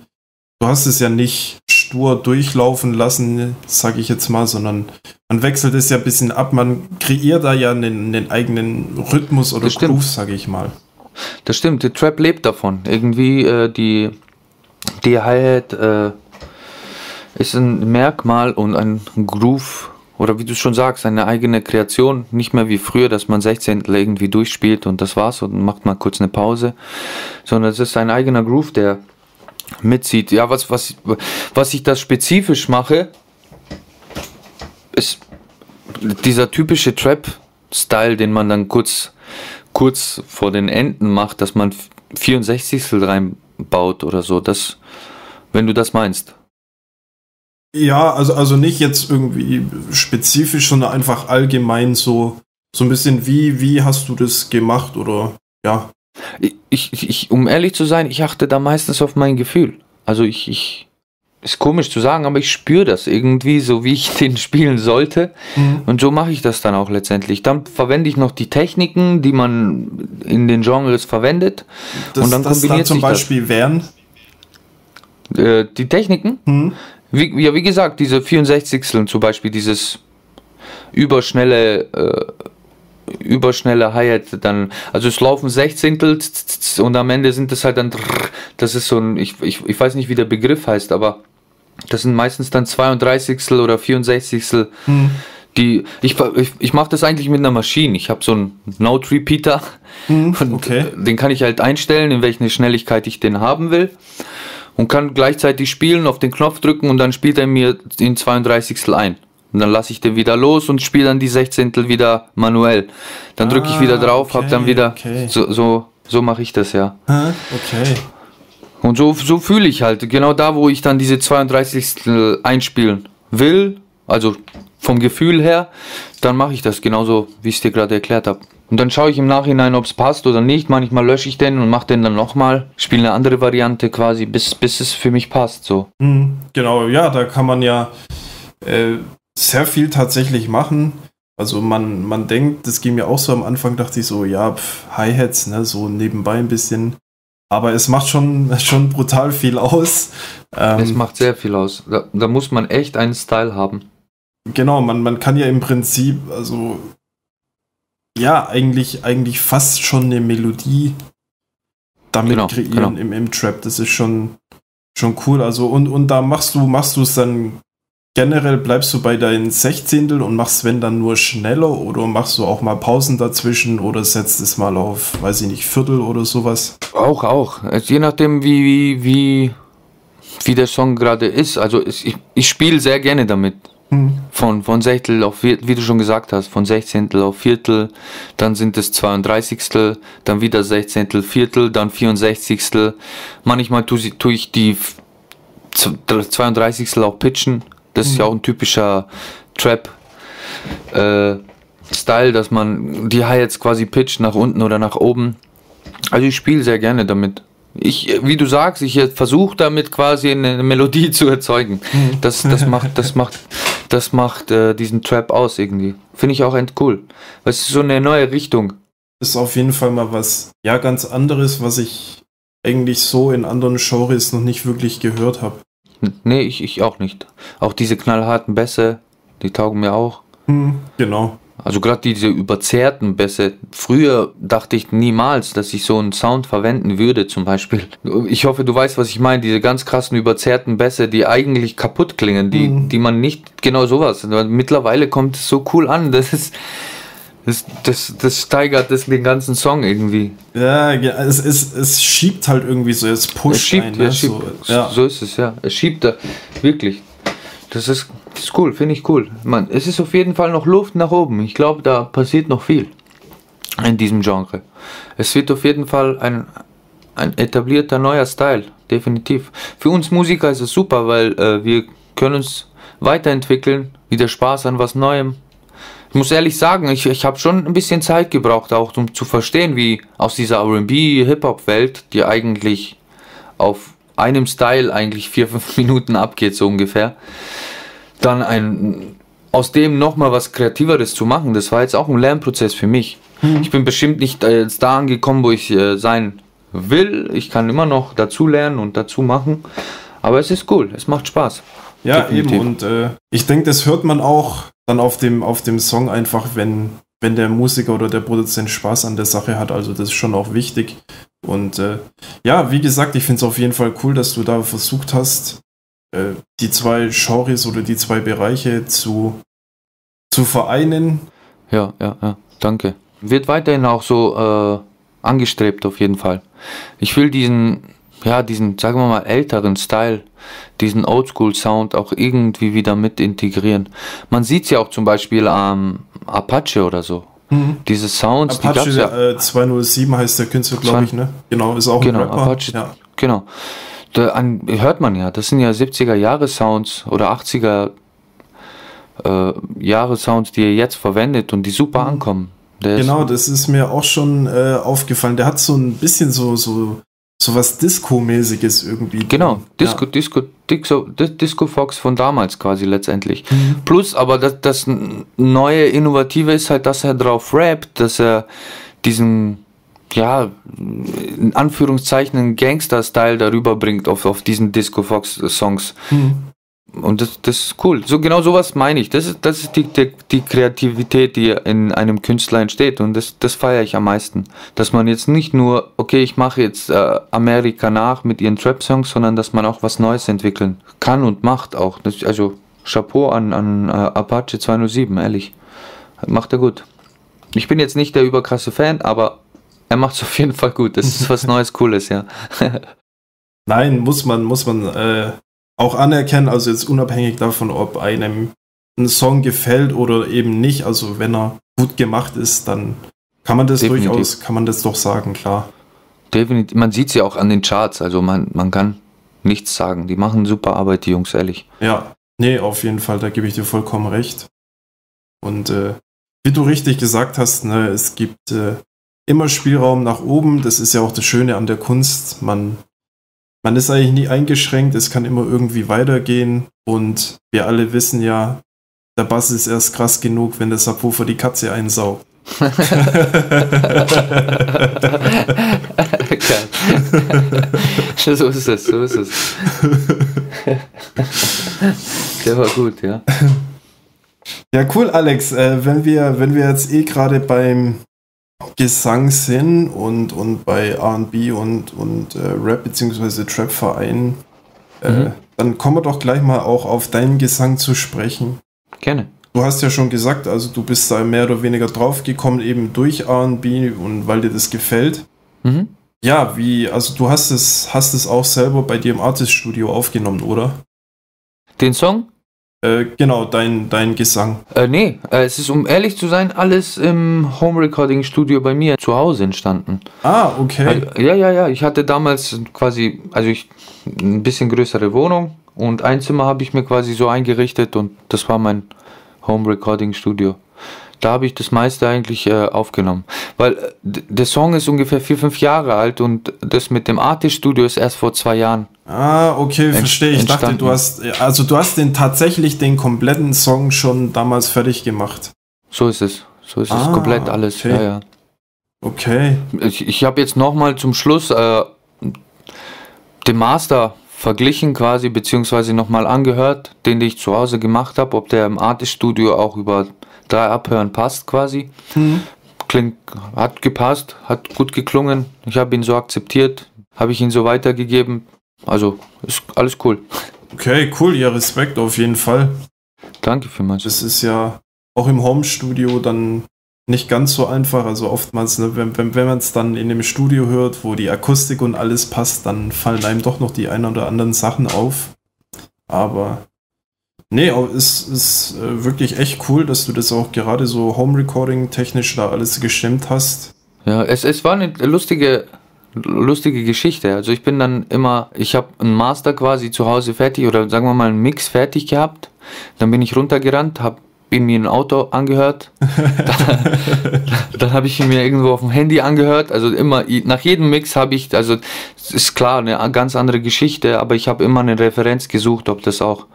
Du hast es ja nicht stur durchlaufen lassen, sage ich jetzt mal, sondern man wechselt es ja ein bisschen ab, man kreiert da ja einen eigenen Rhythmus oder Groove, sage ich mal. Das stimmt, der Trap lebt davon. Irgendwie die Hi-Hat ist ein Merkmal und ein Groove, oder wie du schon sagst, eine eigene Kreation. Nicht mehr wie früher, dass man 16. irgendwie durchspielt und das war's und macht mal kurz eine Pause, sondern es ist ein eigener Groove, der mitzieht. Ja, was ich das spezifisch mache, ist dieser typische Trap-Style, den man dann kurz vor den Enden macht, dass man 64stel reinbaut oder so, das, wenn du das meinst. Ja, also nicht jetzt irgendwie spezifisch, sondern einfach allgemein so ein bisschen, wie hast du das gemacht oder ja. Um ehrlich zu sein, ich achte da meistens auf mein Gefühl. Also ist komisch zu sagen, aber ich spüre das irgendwie, so wie ich den spielen sollte. Und so mache ich das dann auch letztendlich. Dann verwende ich noch die Techniken, die man in den Genres verwendet. Und dann kombiniert sich das. Das dann zum Beispiel wären? Die Techniken? Wie gesagt, diese 64stel, zum Beispiel dieses überschnelle... überschnelle Hi-Hat, dann, also es laufen 16stel und am Ende sind es halt dann, das ist so ein, ich weiß nicht, wie der Begriff heißt, aber das sind meistens dann 32stel oder 64stel, die, ich mache das eigentlich mit einer Maschine, ich habe so einen Note Repeater, okay. Und den kann ich halt einstellen, in welche Schnelligkeit ich den haben will und kann gleichzeitig spielen, auf den Knopf drücken und dann spielt er mir den 32stel ein. Und dann lasse ich den wieder los und spiele dann die 16stel wieder manuell. Dann drücke ich wieder drauf, okay, habe dann wieder... Okay. So mache ich das, ja. Okay. Und so fühle ich halt. Genau da, wo ich dann diese 32stel einspielen will, also vom Gefühl her, dann mache ich das genauso, wie ich es dir gerade erklärt habe. Und dann schaue ich im Nachhinein, ob es passt oder nicht. Manchmal lösche ich den und mache den dann nochmal. Spiele eine andere Variante quasi, bis es für mich passt. So. Genau, ja, da kann man ja... sehr viel tatsächlich machen. Also man denkt, das ging mir auch so am Anfang, dachte ich so, ja, Hi-Hats, ne, so nebenbei ein bisschen. Aber es macht schon brutal viel aus. Es macht sehr viel aus. Da muss man echt einen Style haben. Genau, man kann ja im Prinzip, also ja, eigentlich fast schon eine Melodie damit kreieren im Trap. Das ist schon cool. Also und da machst du es dann. Generell bleibst du bei deinen 16stel und machst, wenn dann, nur schneller oder machst du auch mal Pausen dazwischen oder setzt es mal auf, weiß ich nicht, Viertel oder sowas? Auch. Also je nachdem, wie der Song gerade ist. Also ich spiele sehr gerne damit. Von Sechtel auf Viertel, wie du schon gesagt hast, von 16stel auf Viertel, dann sind es 32stel, dann wieder 16stel, Viertel, dann 64stel. Manchmal tue ich die 32stel auch pitchen. Das ist ja auch ein typischer Trap-Style, dass man die Hi-Hats quasi pitcht nach unten oder nach oben. Also ich spiele sehr gerne damit. Wie du sagst, ich versuche damit quasi eine Melodie zu erzeugen. Das macht diesen Trap aus irgendwie. Finde ich auch cool. Weil es ist so eine neue Richtung. Ist auf jeden Fall mal was ganz anderes, was ich eigentlich so in anderen Genres noch nicht wirklich gehört habe. Nee, ich auch nicht. Auch diese knallharten Bässe, die taugen mir auch. Genau. Also gerade diese überzerrten Bässe. Früher dachte ich niemals, dass ich so einen Sound verwenden würde zum Beispiel. Ich hoffe, du weißt, was ich meine. Diese ganz krassen überzerrten Bässe, die eigentlich kaputt klingen, die man nicht, genau sowas. Mittlerweile kommt es so cool an, das ist... Das steigert den ganzen Song irgendwie. Ja, es schiebt halt irgendwie so, es pusht. Es schiebt, ein, ne? Es schiebt. So, ja. So ist es, ja. Es schiebt da, wirklich. Das ist cool, finde ich cool. Man, es ist auf jeden Fall noch Luft nach oben. Ich glaube, da passiert noch viel in diesem Genre. Es wird auf jeden Fall ein etablierter neuer Style, definitiv. Für uns Musiker ist es super, weil wir können uns weiterentwickeln, wieder Spaß an was Neuem. Ich muss ehrlich sagen, ich habe schon ein bisschen Zeit gebraucht, auch um zu verstehen, wie aus dieser R&B-Hip-Hop-Welt, die eigentlich auf einem Style eigentlich 4-5 Minuten abgeht, so ungefähr, dann aus dem nochmal was Kreativeres zu machen. Das war jetzt auch ein Lernprozess für mich. Ich bin bestimmt nicht jetzt da angekommen, wo ich sein will. Ich kann immer noch dazu lernen und dazu machen. Aber es ist cool, es macht Spaß. Ja, definitiv. Eben. Und ich denke, das hört man auch dann auf dem Song einfach, wenn der Musiker oder der Produzent Spaß an der Sache hat. Also das ist schon auch wichtig. Und ja, wie gesagt, ich finde es auf jeden Fall cool, dass du da versucht hast, die zwei Genres oder die zwei Bereiche zu vereinen. Ja, ja, ja, danke. Wird weiterhin auch so angestrebt auf jeden Fall. Ich will diesen, sagen wir mal, älteren Style, diesen Oldschool-Sound auch irgendwie wieder mit integrieren. Man sieht es ja auch zum Beispiel am Apache oder so. Diese Sounds, Apache, die gab's ja. 207 heißt der Künstler, glaube ich, ne? Genau, ist auch ein Rapper. Apache, ja. Genau. Hört man ja, das sind ja 70er-Jahre-Sounds oder 80er-Jahre-Sounds, die er jetzt verwendet und die super ankommen. Genau, das ist mir auch schon aufgefallen. Der hat so ein bisschen so was Disco-mäßiges irgendwie. Genau, Disco Fox von damals quasi letztendlich. Plus aber das neue Innovative ist halt, dass er drauf rappt, dass er diesen, ja, in Anführungszeichen Gangster-Style darüber bringt auf diesen Disco Fox-Songs. Und das ist cool. So genau sowas meine ich. Das ist die Kreativität, die in einem Künstler entsteht. Und das feiere ich am meisten. Dass man jetzt nicht nur, okay, ich mache jetzt Amerika nach mit ihren Trap-Songs, sondern dass man auch was Neues entwickeln kann und macht auch. Also Chapeau an Apache 207, ehrlich. Macht er gut. Ich bin jetzt nicht der überkrasse Fan, aber er macht es auf jeden Fall gut. Das ist was Neues, Cooles, ja. Nein, muss man auch anerkennen, also jetzt unabhängig davon, ob einem ein Song gefällt oder eben nicht, also wenn er gut gemacht ist, dann kann man das definitiv. Durchaus, kann man das doch sagen, klar. Definitiv, man sieht es ja auch an den Charts, also man kann nichts sagen, die machen super Arbeit, die Jungs, ehrlich. Ja, nee, auf jeden Fall, da gebe ich dir vollkommen recht. Und wie du richtig gesagt hast, ne, es gibt immer Spielraum nach oben, das ist ja auch das Schöne an der Kunst, man ist eigentlich nie eingeschränkt, es kann immer irgendwie weitergehen und wir alle wissen ja, der Bass ist erst krass genug, wenn der Subwoofer die Katze einsaugt. So ist es, so ist es. Der war gut, ja. Ja, cool, Alex, wenn wir jetzt gerade beim Gesang sind und bei R&B und Rap bzw. Trap Vereinen, dann kommen wir doch gleich mal auch auf deinen Gesang zu sprechen. Gerne. Du hast ja schon gesagt, also du bist da mehr oder weniger drauf gekommen, eben durch R&B und weil dir das gefällt. Ja, also du hast es auch selber bei dir im Artist Studio aufgenommen, oder? Den Song? Genau, dein Gesang. Nee, es ist, um ehrlich zu sein, alles im Home-Recording-Studio bei mir zu Hause entstanden. Ah, okay. Ja, ich hatte damals quasi, ein bisschen größere Wohnung und ein Zimmer habe ich mir quasi so eingerichtet und das war mein Home-Recording-Studio. Da habe ich das meiste eigentlich aufgenommen. Weil der Song ist ungefähr 4-5 Jahre alt und das mit dem Artist Studio ist erst vor 2 Jahren. Ah, okay, verstehe. Ich dachte, du hast tatsächlich den kompletten Song schon damals fertig gemacht. So ist es. So ist es komplett alles. Okay. Ja, ja. Okay. Ich habe jetzt nochmal zum Schluss den Master verglichen quasi, beziehungsweise nochmal angehört, den ich zu Hause gemacht habe, ob der im Artist Studio auch über drei Abhören passt quasi. Mhm. Klingt, hat gepasst, hat gut geklungen. Ich habe ihn so akzeptiert, habe ich ihn so weitergegeben. Also ist alles cool. Okay, cool. Ja, Respekt auf jeden Fall. Danke vielmals. Das ist ja auch im Home-Studio dann nicht ganz so einfach. Also oftmals, ne, wenn man es dann in dem Studio hört, wo die Akustik und alles passt, dann fallen einem doch noch die ein oder anderen Sachen auf. Aber nee, es ist wirklich echt cool, dass du das auch gerade so Home-Recording-technisch da alles gestimmt hast. Ja, es war eine lustige Geschichte. Also ich bin dann immer, ich habe einen Master quasi zu Hause fertig oder sagen wir mal einen Mix fertig gehabt. Dann bin ich runtergerannt, habe ihn mir ein Auto angehört. Dann habe ich ihn mir irgendwo auf dem Handy angehört. Also immer, nach jedem Mix habe ich, also es ist klar, eine ganz andere Geschichte, aber ich habe immer eine Referenz gesucht, ob das auch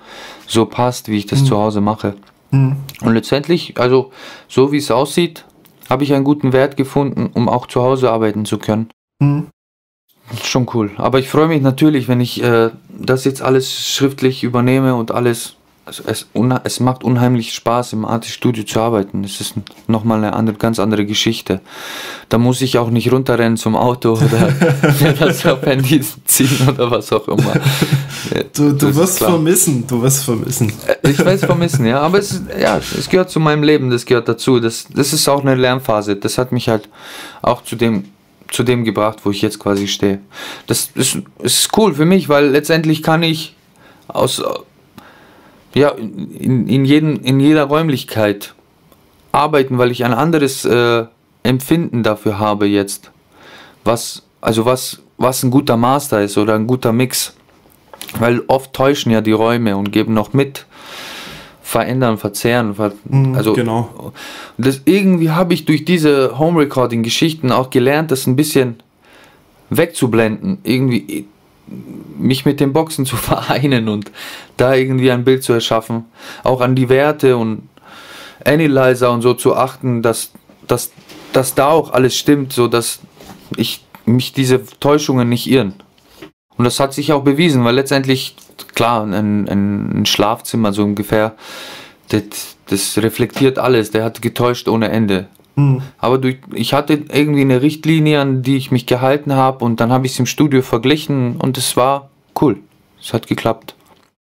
so passt, wie ich das zu Hause mache. Und letztendlich, also so wie es aussieht, habe ich einen guten Wert gefunden, um auch zu Hause arbeiten zu können. Schon cool. Aber ich freue mich natürlich, wenn ich das jetzt alles schriftlich übernehme und alles. Also es macht unheimlich Spaß, im Artist Studio zu arbeiten. Es ist nochmal eine andere, ganz andere Geschichte. Da muss ich auch nicht runterrennen zum Auto oder das auf Handy ziehen oder was auch immer. Du wirst vermissen, du wirst vermissen. Ich werde es vermissen, ja. Aber es gehört zu meinem Leben, das gehört dazu. Das ist auch eine Lernphase. Das hat mich halt auch zu dem gebracht, wo ich jetzt quasi stehe. Das ist cool für mich, weil letztendlich kann ich in jeder Räumlichkeit arbeiten, weil ich ein anderes Empfinden dafür habe jetzt, was ein guter Master ist oder ein guter Mix, weil oft täuschen ja die Räume und geben noch mit, verändern, verzehren, also genau. Das irgendwie habe ich durch diese Home-Recording-Geschichten auch gelernt, das ein bisschen wegzublenden, irgendwie mich mit den Boxen zu vereinen und da irgendwie ein Bild zu erschaffen, auch an die Werte und Analyzer und so zu achten, dass da auch alles stimmt, so dass mich diese Täuschungen nicht irren. Und das hat sich auch bewiesen, weil letztendlich, klar, ein Schlafzimmer so ungefähr, das reflektiert alles, der hat getäuscht ohne Ende. Aber ich hatte irgendwie eine Richtlinie, an die ich mich gehalten habe, und dann habe ich es im Studio verglichen und es war cool. Es hat geklappt.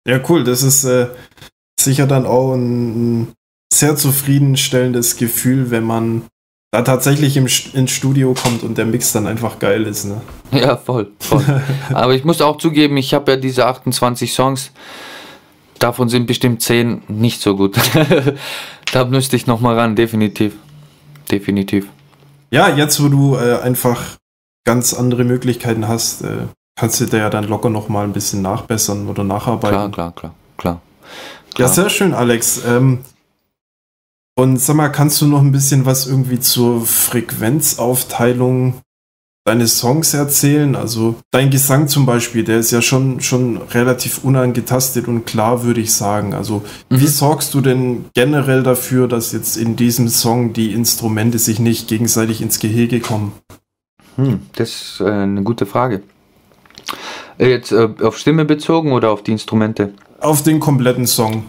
Ja, cool. Das ist sicher dann auch ein sehr zufriedenstellendes Gefühl, wenn man da tatsächlich ins Studio kommt und der Mix dann einfach geil ist. Ne? Ja, voll. Aber ich muss auch zugeben, ich habe ja diese 28 Songs. Davon sind bestimmt 10 nicht so gut. Da müsste ich nochmal ran, definitiv. Definitiv. Ja, jetzt wo du einfach ganz andere Möglichkeiten hast, kannst du da ja dann locker nochmal ein bisschen nachbessern oder nacharbeiten. Klar. Ja, sehr schön, Alex. Und sag mal, kannst du noch ein bisschen was irgendwie zur Frequenzaufteilung deines Songs erzählen? Also dein Gesang zum Beispiel, der ist ja schon relativ unangetastet und klar, würde ich sagen. Also wie sorgst du denn generell dafür, dass jetzt in diesem Song die Instrumente sich nicht gegenseitig ins Gehege kommen? Das ist eine gute Frage. Jetzt auf Stimme bezogen oder auf die Instrumente? Auf den kompletten Song.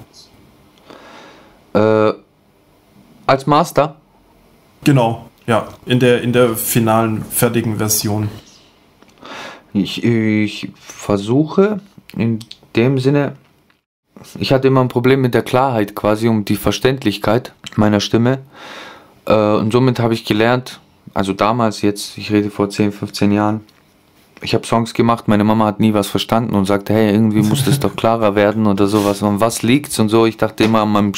Als Master? Genau. Ja, in der finalen, fertigen Version. Ich versuche in dem Sinne, ich hatte immer ein Problem mit der Klarheit quasi, um die Verständlichkeit meiner Stimme. Und somit habe ich gelernt, also damals jetzt, ich rede vor 10, 15 Jahren, ich habe Songs gemacht, meine Mama hat nie was verstanden und sagte, hey, irgendwie muss das doch klarer werden oder sowas. Und was liegt's und so? Ich dachte immer an meinem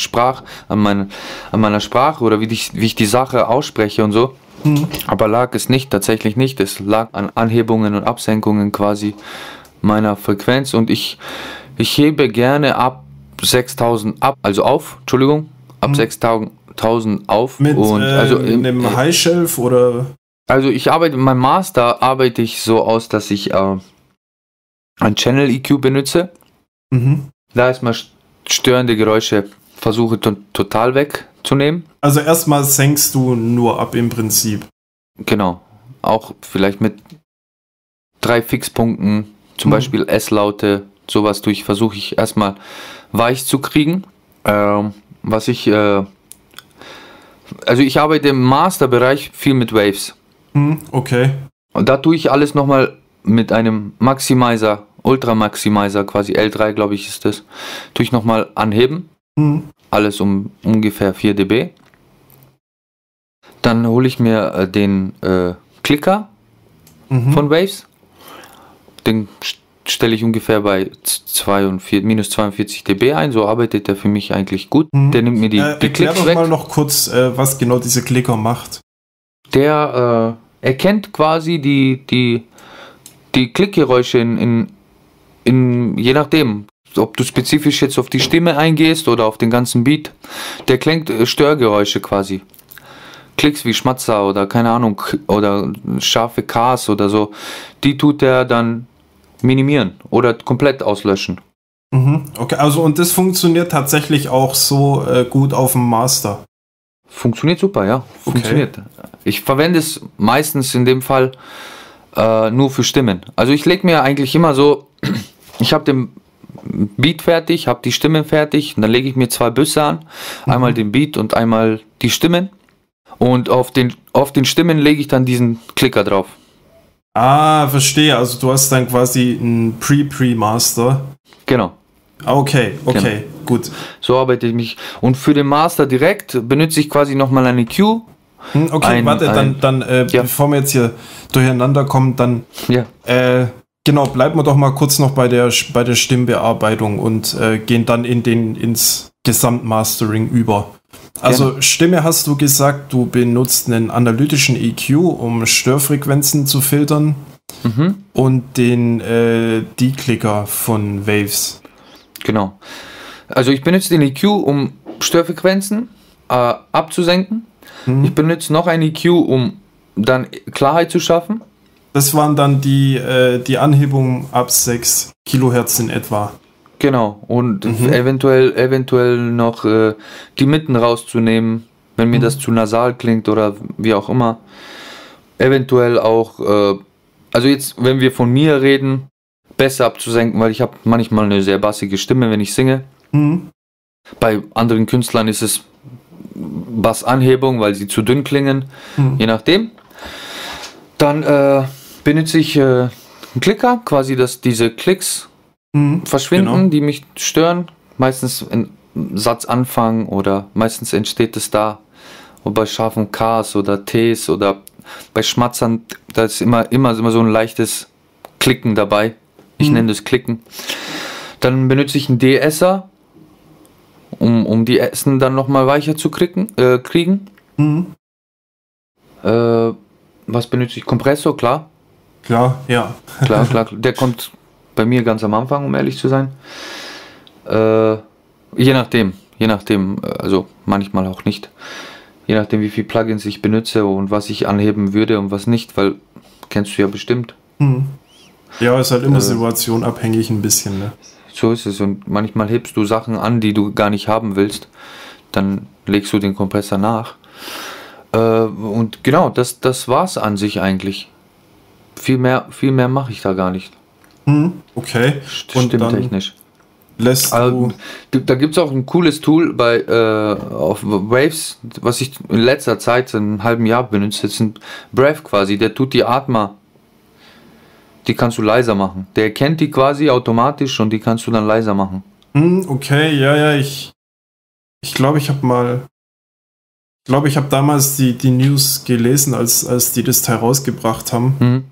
an meiner Sprache oder wie ich die Sache ausspreche und so. Aber lag es nicht, tatsächlich nicht. Es lag an Anhebungen und Absenkungen quasi meiner Frequenz. Und ich hebe gerne ab 6000 ab, also auf, Entschuldigung, ab 6000 auf. Mit und, also einem High Shelf oder... Also mein Master arbeite ich so aus, dass ich ein Channel EQ benutze. Da erstmal störende Geräusche versuche total wegzunehmen. Also erstmal senkst du nur ab im Prinzip. Genau. Auch vielleicht mit 3 Fixpunkten, zum Beispiel S-Laute, sowas versuche ich erstmal weich zu kriegen. Was ich Also ich arbeite im Masterbereich viel mit Waves. Okay. Und da tue ich alles nochmal mit einem Maximizer, Ultramaximizer, quasi L3, glaube ich, ist das. Tue ich nochmal anheben. Alles um ungefähr 4 dB. Dann hole ich mir den Klicker von Waves. Den stelle ich ungefähr bei minus 42 dB ein. So arbeitet er für mich eigentlich gut. Der nimmt mir die Klicks weg. Erklär doch mal noch kurz, was genau diese Klicker macht. Der erkennt quasi die Klickgeräusche je nachdem, ob du spezifisch jetzt auf die Stimme eingehst oder auf den ganzen Beat. Der klingt Störgeräusche quasi. Klicks wie Schmatzer oder keine Ahnung oder scharfe Ks oder so, die tut er dann minimieren oder komplett auslöschen. Okay, also und das funktioniert tatsächlich auch so gut auf dem Master? Funktioniert super, ja. Funktioniert. Okay. Ich verwende es meistens in dem Fall nur für Stimmen. Also ich lege mir eigentlich immer so, ich habe den Beat fertig, habe die Stimmen fertig und dann lege ich mir zwei Büsse an, einmal den Beat und einmal die Stimmen. Und auf den Stimmen lege ich dann diesen Klicker drauf. Ah, verstehe. Also du hast dann quasi einen Pre-Master. Genau. Okay, okay, genau. Gut. So arbeite ich mich. Und für den Master direkt benutze ich quasi nochmal eine Cue. Okay, warte, dann bevor wir jetzt hier durcheinander kommen, dann genau, bleiben wir doch mal kurz noch bei der Stimmbearbeitung und gehen dann ins Gesamtmastering über. Also genau. Stimme hast du gesagt, du benutzt einen analytischen EQ, um Störfrequenzen zu filtern und den Deklicker von Waves. Genau. Also ich benutze den EQ, um Störfrequenzen abzusenken. Ich benutze noch einen EQ, um dann Klarheit zu schaffen. Das waren dann die Anhebungen ab 6 Kilohertz in etwa. Genau, und eventuell noch die Mitten rauszunehmen, wenn mir das zu nasal klingt oder wie auch immer. Eventuell auch, also jetzt, wenn wir von mir reden, besser abzusenken, weil ich habe manchmal eine sehr bassige Stimme, wenn ich singe. Bei anderen Künstlern ist es Bassanhebung, weil sie zu dünn klingen, je nachdem. Dann benutze ich einen Klicker, quasi, dass diese Klicks verschwinden, die mich stören. Meistens in Satzanfang oder meistens entsteht es da. Und bei scharfen Ks oder Ts oder bei Schmatzern, da ist immer so ein leichtes Klicken dabei. Ich nenne das Klicken. Dann benutze ich einen De-Esser, um die Essen dann nochmal weicher zu kriegen. Was benutze ich? Kompressor, klar. Klar, ja. Klar, klar. Der kommt bei mir ganz am Anfang, um ehrlich zu sein. Je nachdem. Also manchmal auch nicht. Je nachdem, wie viele Plugins ich benutze und was ich anheben würde und was nicht, weil kennst du ja bestimmt. Ja, ist halt immer situationabhängig ein bisschen, ne? So ist es. Und manchmal hebst du Sachen an, die du gar nicht haben willst. Dann legst du den Kompressor nach. Und genau, das war es an sich eigentlich. Viel mehr mache ich da gar nicht. Okay. Stimmtechnisch. Da gibt es auch ein cooles Tool auf Waves, was ich in letzter Zeit, in einem halben Jahr benutzt. Das ist ein Breath quasi, der tut die Atma. Die kannst du leiser machen. Der erkennt die quasi automatisch und die kannst du dann leiser machen. Okay, ja, ich glaube, ich habe mal... Ich glaube, ich habe damals die News gelesen, als die das Teil rausgebracht haben.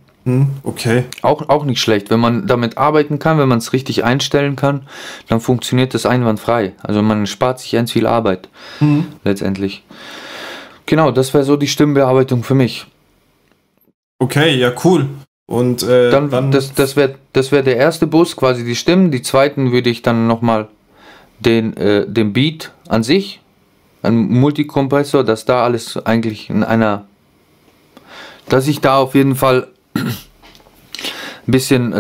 Okay. Auch nicht schlecht. Wenn man damit arbeiten kann, wenn man es richtig einstellen kann, dann funktioniert das einwandfrei. Also man spart sich ganz viel Arbeit. Letztendlich. Genau, das wäre so die Stimmbearbeitung für mich. Okay, ja, cool. Und dann das wäre der erste Bus, quasi die Stimmen. Die zweiten würde ich dann nochmal den Beat an sich, einen Multikompressor, dass da alles eigentlich in einer, dass ich da auf jeden Fall ein bisschen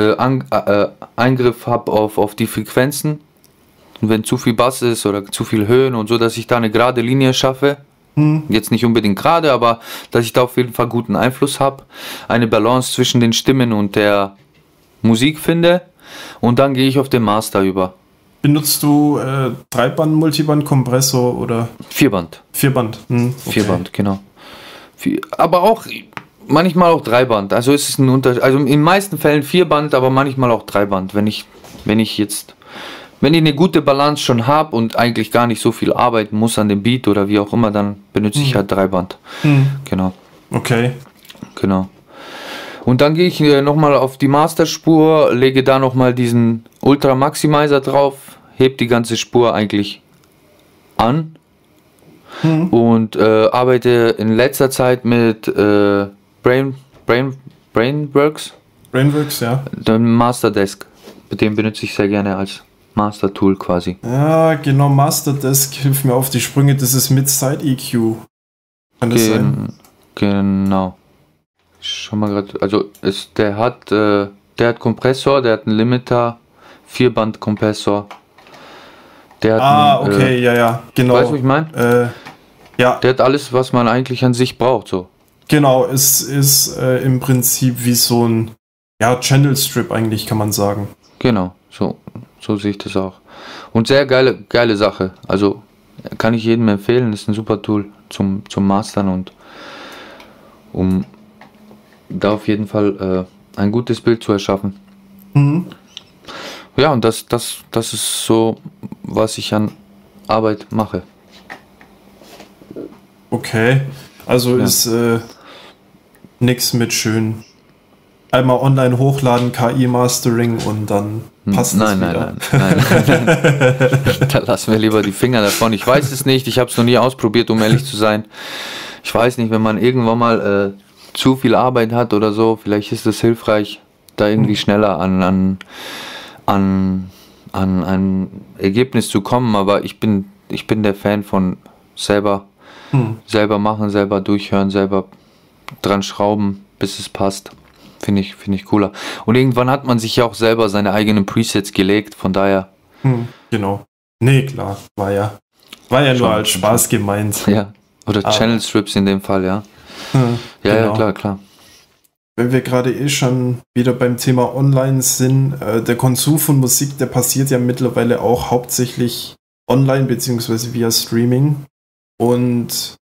Eingriff habe auf die Frequenzen. Und wenn zu viel Bass ist oder zu viel Höhen und so, dass ich da eine gerade Linie schaffe. Jetzt nicht unbedingt gerade, aber dass ich da auf jeden Fall guten Einfluss habe, eine Balance zwischen den Stimmen und der Musik finde und dann gehe ich auf den Master über. Benutzt du Dreiband, Multiband, Kompressor oder? Vierband. Vierband. Hm, okay. Vierband, genau. Aber auch manchmal auch Dreiband. Also ist es ein Unterschied. Also in den meisten Fällen Vierband, aber manchmal auch Dreiband. Wenn ich eine gute Balance schon habe und eigentlich gar nicht so viel arbeiten muss an dem Beat oder wie auch immer, dann benutze ich halt Dreiband. Hm. Genau. Okay. Genau. Und dann gehe ich nochmal auf die Masterspur, lege da nochmal diesen Ultramaximizer drauf, hebe die ganze Spur eigentlich an und arbeite in letzter Zeit mit Brainworx. Brainworx, ja. Dem Masterdesk. Den benutze ich sehr gerne als Master-Tool quasi. Ja, genau, Masterdesk hilft mir auf die Sprünge, das ist mit Side-EQ. Kann das sein? Genau. Schau mal gerade, also der hat Kompressor, der hat einen Limiter, Vierband-Kompressor. Ah, einen, okay, ja, genau. Weißt du, was ich meine? Ja. Der hat alles, was man eigentlich an sich braucht, so. Genau, es ist im Prinzip wie so ein Channel-Strip eigentlich, kann man sagen. Genau, so sehe ich das auch. Und sehr geile Sache, also kann ich jedem empfehlen, ist ein super Tool zum Mastern und um da auf jeden Fall ein gutes Bild zu erschaffen. Mhm. Ja, und das ist so, was ich an Arbeit mache. Okay, also ja. Ist nichts mit schön. Einmal online hochladen, KI-Mastering und dann passt es wieder. Nein. Da lassen wir lieber die Finger davon. Ich weiß es nicht, ich habe es noch nie ausprobiert, um ehrlich zu sein. Ich weiß nicht, wenn man irgendwann mal zu viel Arbeit hat oder so, vielleicht ist es hilfreich, da irgendwie schneller an ein Ergebnis zu kommen, aber ich bin der Fan von selber machen, selber durchhören, selber dran schrauben, bis es passt. Finde ich cooler. Und irgendwann hat man sich ja auch selber seine eigenen Presets gelegt, von daher. Genau. Nee, klar, war ja nur als Spaß gemeint. Ja, oder Channel Strips in dem Fall, ja. Ja, genau. Ja, klar. Wenn wir gerade schon wieder beim Thema Online sind, der Konsum von Musik, der passiert ja mittlerweile auch hauptsächlich online bzw. via Streaming. Und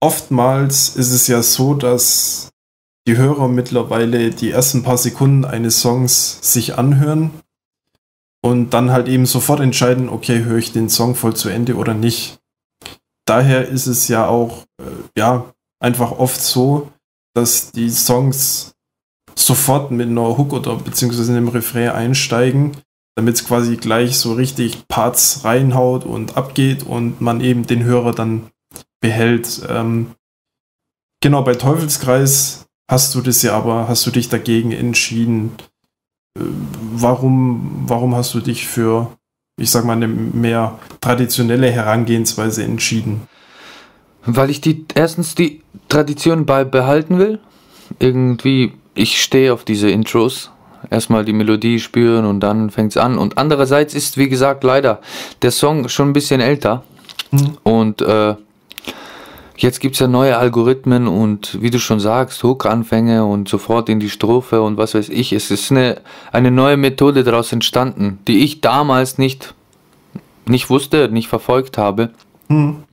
oftmals ist es ja so, dass die Hörer mittlerweile die ersten paar Sekunden eines Songs sich anhören und dann halt eben sofort entscheiden, okay, höre ich den Song voll zu Ende oder nicht. Daher ist es ja auch einfach oft so, dass die Songs sofort mit einer Hook oder beziehungsweise einem Refrain einsteigen, damit es quasi gleich so richtig Parts reinhaut und abgeht und man eben den Hörer dann behält. Genau, bei Teufelskreis hast du dich dagegen entschieden. Warum hast du dich für, ich sag mal, eine mehr traditionelle Herangehensweise entschieden? Weil ich erstens die Tradition beibehalten will. Irgendwie, ich stehe auf diese Intros. Erstmal die Melodie spüren und dann fängt es an. Und andererseits ist, wie gesagt, leider der Song schon ein bisschen älter. Und jetzt gibt es ja neue Algorithmen und wie du schon sagst, Hook-Anfänge und sofort in die Strophe und was weiß ich. Es ist eine neue Methode daraus entstanden, die ich damals nicht wusste, nicht verfolgt habe. Und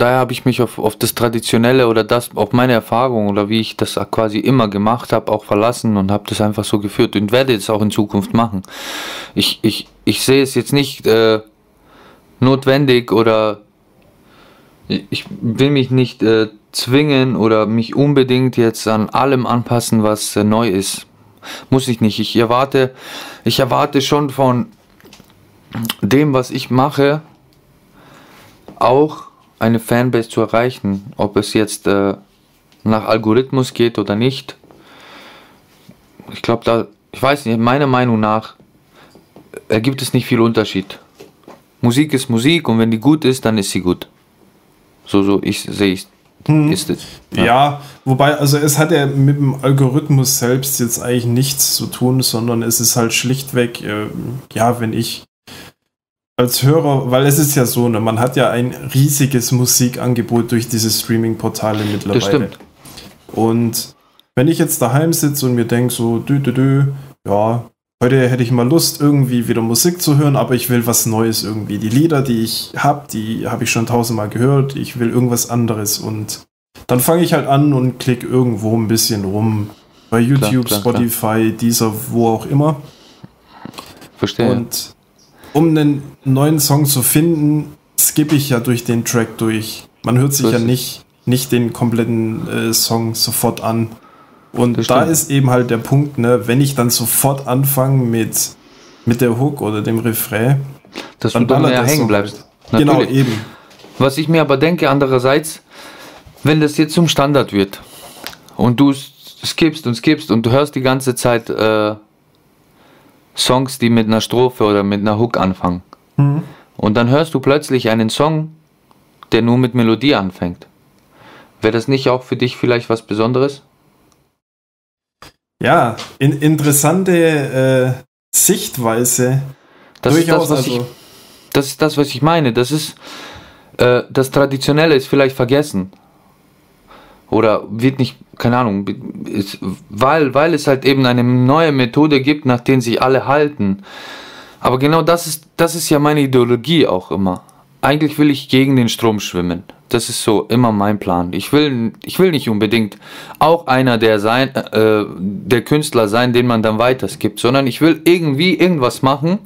daher habe ich mich auf das Traditionelle oder auf meine Erfahrung oder wie ich das quasi immer gemacht habe, auch verlassen und habe das einfach so geführt und werde es auch in Zukunft machen. Ich sehe es jetzt nicht notwendig oder ich will mich nicht zwingen oder mich unbedingt jetzt an allem anpassen, was neu ist. Muss ich nicht. Ich erwarte schon von dem, was ich mache, auch eine Fanbase zu erreichen. Ob es jetzt nach Algorithmus geht oder nicht. Ich glaube, ich weiß nicht, meiner Meinung nach ergibt es nicht viel Unterschied. Musik ist Musik und wenn die gut ist, dann ist sie gut. So sehe ich es. Ja, wobei, also es hat ja mit dem Algorithmus selbst jetzt eigentlich nichts zu tun, sondern es ist halt schlichtweg, wenn ich als Hörer, weil es ist ja so, ne, man hat ja ein riesiges Musikangebot durch diese Streaming-Portale mittlerweile. Das stimmt. Und wenn ich jetzt daheim sitze und mir denke so, ja, Heute hätte ich mal Lust, irgendwie wieder Musik zu hören, aber ich will was Neues irgendwie. Die Lieder, die ich habe, die habe ich schon 1000-mal gehört. Ich will irgendwas anderes und dann fange ich halt an und klicke irgendwo ein bisschen rum. Bei YouTube, Spotify, Deezer, wo auch immer. Verstehe. Und um einen neuen Song zu finden, skippe ich ja durch den Track durch. Man hört sich ja nicht den kompletten Song sofort an. Und da ist eben halt der Punkt, ne, wenn ich dann sofort anfange mit der Hook oder dem Refrain, dass dann du dann mehr hängen bleibst. Natürlich. Genau, eben. Was ich mir aber denke, andererseits, wenn das jetzt zum Standard wird und du skippst und du hörst die ganze Zeit Songs, die mit einer Strophe oder mit einer Hook anfangen. Mhm. Und dann hörst du plötzlich einen Song, der nur mit Melodie anfängt. Wäre das nicht auch für dich vielleicht was Besonderes? Ja, interessante Sichtweise. Das ist das, was ich meine. Das ist das Traditionelle ist vielleicht vergessen. Oder wird nicht, keine Ahnung, ist, weil es halt eben eine neue Methode gibt, nach denen sich alle halten. Aber genau das ist ja meine Ideologie auch immer. Eigentlich will ich gegen den Strom schwimmen. Das ist so immer mein Plan. Ich will nicht unbedingt auch einer der Künstler sein, den man dann weiterskippt, sondern ich will irgendwie irgendwas machen,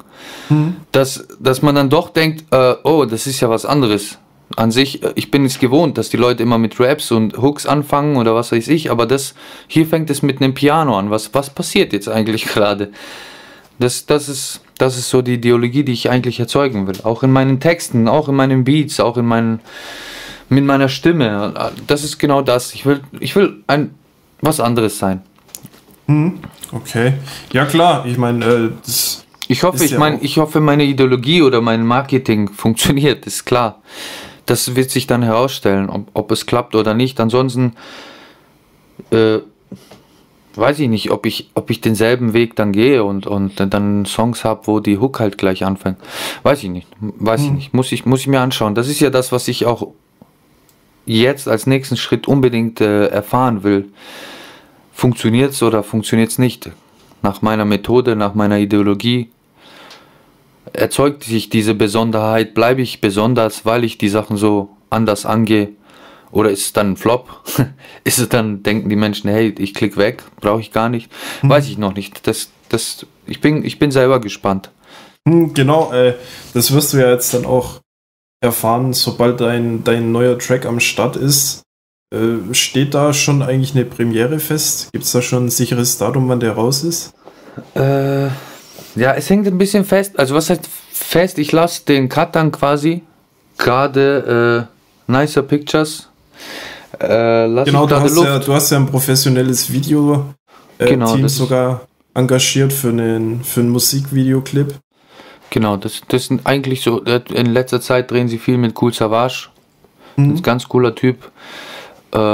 dass man dann doch denkt, oh, das ist ja was anderes. An sich, ich bin es gewohnt, dass die Leute immer mit Raps und Hooks anfangen oder was weiß ich, aber das hier fängt es mit einem Piano an. Was passiert jetzt eigentlich gerade? Das ist so die Ideologie, die ich eigentlich erzeugen will. Auch in meinen Texten, auch in meinen Beats, auch in meiner Stimme. Das ist genau das. Ich will was anderes sein. Okay. Ja klar, ich meine, ich hoffe, meine Ideologie oder mein Marketing funktioniert, ist klar. Das wird sich dann herausstellen, ob es klappt oder nicht. Ansonsten weiß ich nicht, ob ich denselben Weg dann gehe und dann Songs habe, wo die Hook halt gleich anfängt. Weiß ich nicht. Muss ich mir anschauen. Das ist ja das, was ich auch jetzt als nächsten Schritt unbedingt erfahren will. Funktioniert es oder funktioniert es nicht? Nach meiner Methode, nach meiner Ideologie erzeugt sich diese Besonderheit. Bleibe ich besonders, weil ich die Sachen so anders angehe? Oder ist es dann ein Flop? Ist es dann, denken die Menschen, hey, ich klicke weg, brauche ich gar nicht? Weiß ich noch nicht. Ich bin selber gespannt. Genau, das wirst du ja jetzt dann auch erfahren, sobald dein neuer Track am Start ist. Steht da schon eigentlich eine Premiere fest? Gibt es da schon ein sicheres Datum, wann der raus ist? Ja, es hängt ein bisschen fest. Also was heißt fest? Ich lasse den Cut dann quasi gerade... Nicer Pictures. Genau, du hast ja ein professionelles Video-Team sogar engagiert für einen Musikvideoclip. Genau, das sind eigentlich so, in letzter Zeit drehen sie viel mit Cool Savas. Das ist ein ganz cooler Typ.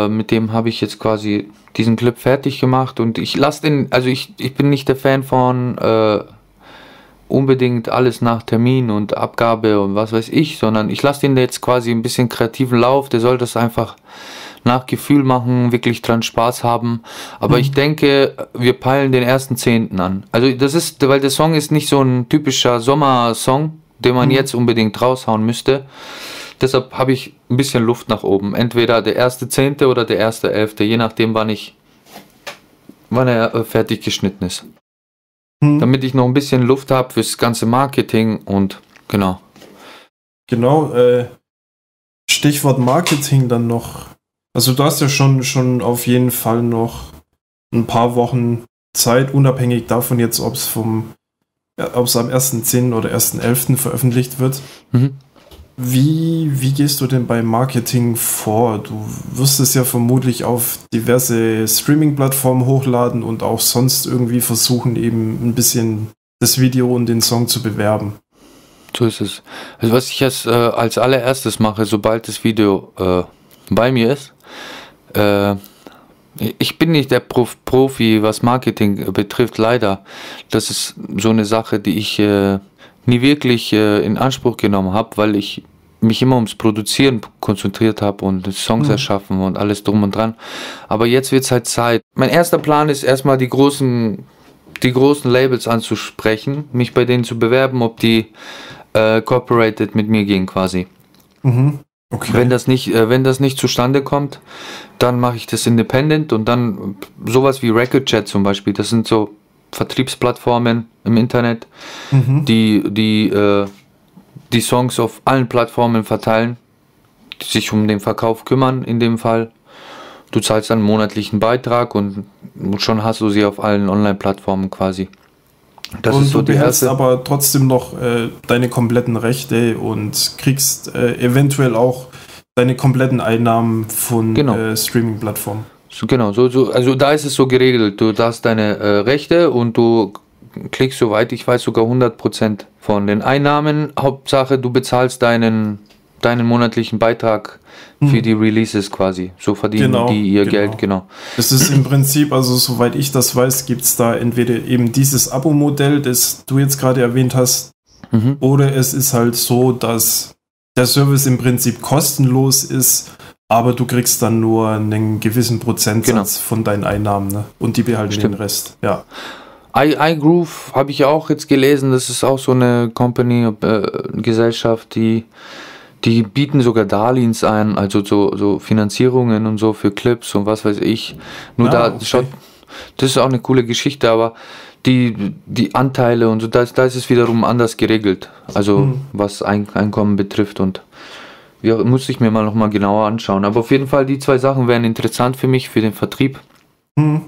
Mit dem habe ich jetzt quasi diesen Clip fertig gemacht und ich lasse den, also ich bin nicht der Fan von unbedingt alles nach Termin und Abgabe und was weiß ich, sondern ich lasse den jetzt quasi ein bisschen kreativen Lauf, der soll das einfach nach Gefühl machen, wirklich dran Spaß haben, aber ich denke, wir peilen den 1.10. an. Also das ist, weil der Song ist nicht so ein typischer Sommersong, den man jetzt unbedingt raushauen müsste, deshalb habe ich ein bisschen Luft nach oben, entweder der 1.10. oder der 1.11., je nachdem wann er fertig geschnitten ist. Damit ich noch ein bisschen Luft habe fürs ganze Marketing und genau. Genau, Stichwort Marketing dann noch. Also du hast ja schon auf jeden Fall noch ein paar Wochen Zeit, unabhängig davon jetzt, ob es am 1.10. oder 1.11. veröffentlicht wird. Wie gehst du denn bei Marketing vor? Du wirst es ja vermutlich auf diverse Streaming-Plattformen hochladen und auch sonst irgendwie versuchen, eben ein bisschen das Video und den Song zu bewerben. So ist es. Also was ich jetzt als allererstes mache, sobald das Video bei mir ist, ich bin nicht der Profi, was Marketing betrifft, leider. Das ist so eine Sache, die ich... nie wirklich in Anspruch genommen habe, weil ich mich immer ums Produzieren konzentriert habe und Songs erschaffen und alles drum und dran. Aber jetzt wird es halt Zeit. Mein erster Plan ist erstmal die großen die großen Labels anzusprechen, mich bei denen zu bewerben, ob die corporated mit mir gehen quasi. Mhm. Okay. Wenn das nicht zustande kommt, dann mache ich das independent und dann sowas wie Record Chat zum Beispiel. Das sind so Vertriebsplattformen im Internet, mhm, die Songs auf allen Plattformen verteilen, die sich um den Verkauf kümmern in dem Fall. Du zahlst dann einen monatlichen Beitrag und schon hast du sie auf allen Online-Plattformen quasi. Das ist so die erste. Du behältst aber trotzdem noch deine kompletten Rechte und kriegst eventuell auch deine kompletten Einnahmen von Streaming-Plattformen. Genau, so, also da ist es so geregelt. Du hast deine Rechte und du kriegst, soweit ich weiß, sogar 100% von den Einnahmen. Hauptsache, du bezahlst deinen monatlichen Beitrag für die Releases quasi. So verdienen die ihr Geld, genau. Es ist im Prinzip, also soweit ich das weiß, gibt es da entweder eben dieses Abo-Modell, das du jetzt gerade erwähnt hast, mhm, oder es ist halt so, dass der Service im Prinzip kostenlos ist, aber du kriegst dann nur einen gewissen Prozentsatz von deinen Einnahmen, ne? Und die behalten den Rest. Ja. iGroove habe ich ja auch jetzt gelesen, das ist auch so eine Company, Gesellschaft, die bieten sogar Darlehens ein, also so Finanzierungen und so für Clips und was weiß ich. Nur das ist auch eine coole Geschichte, aber die Anteile und so, da ist es wiederum anders geregelt, also was Einkommen betrifft und muss ich mir mal nochmal genauer anschauen. Aber auf jeden Fall, die zwei Sachen wären interessant für mich, für den Vertrieb. Mhm.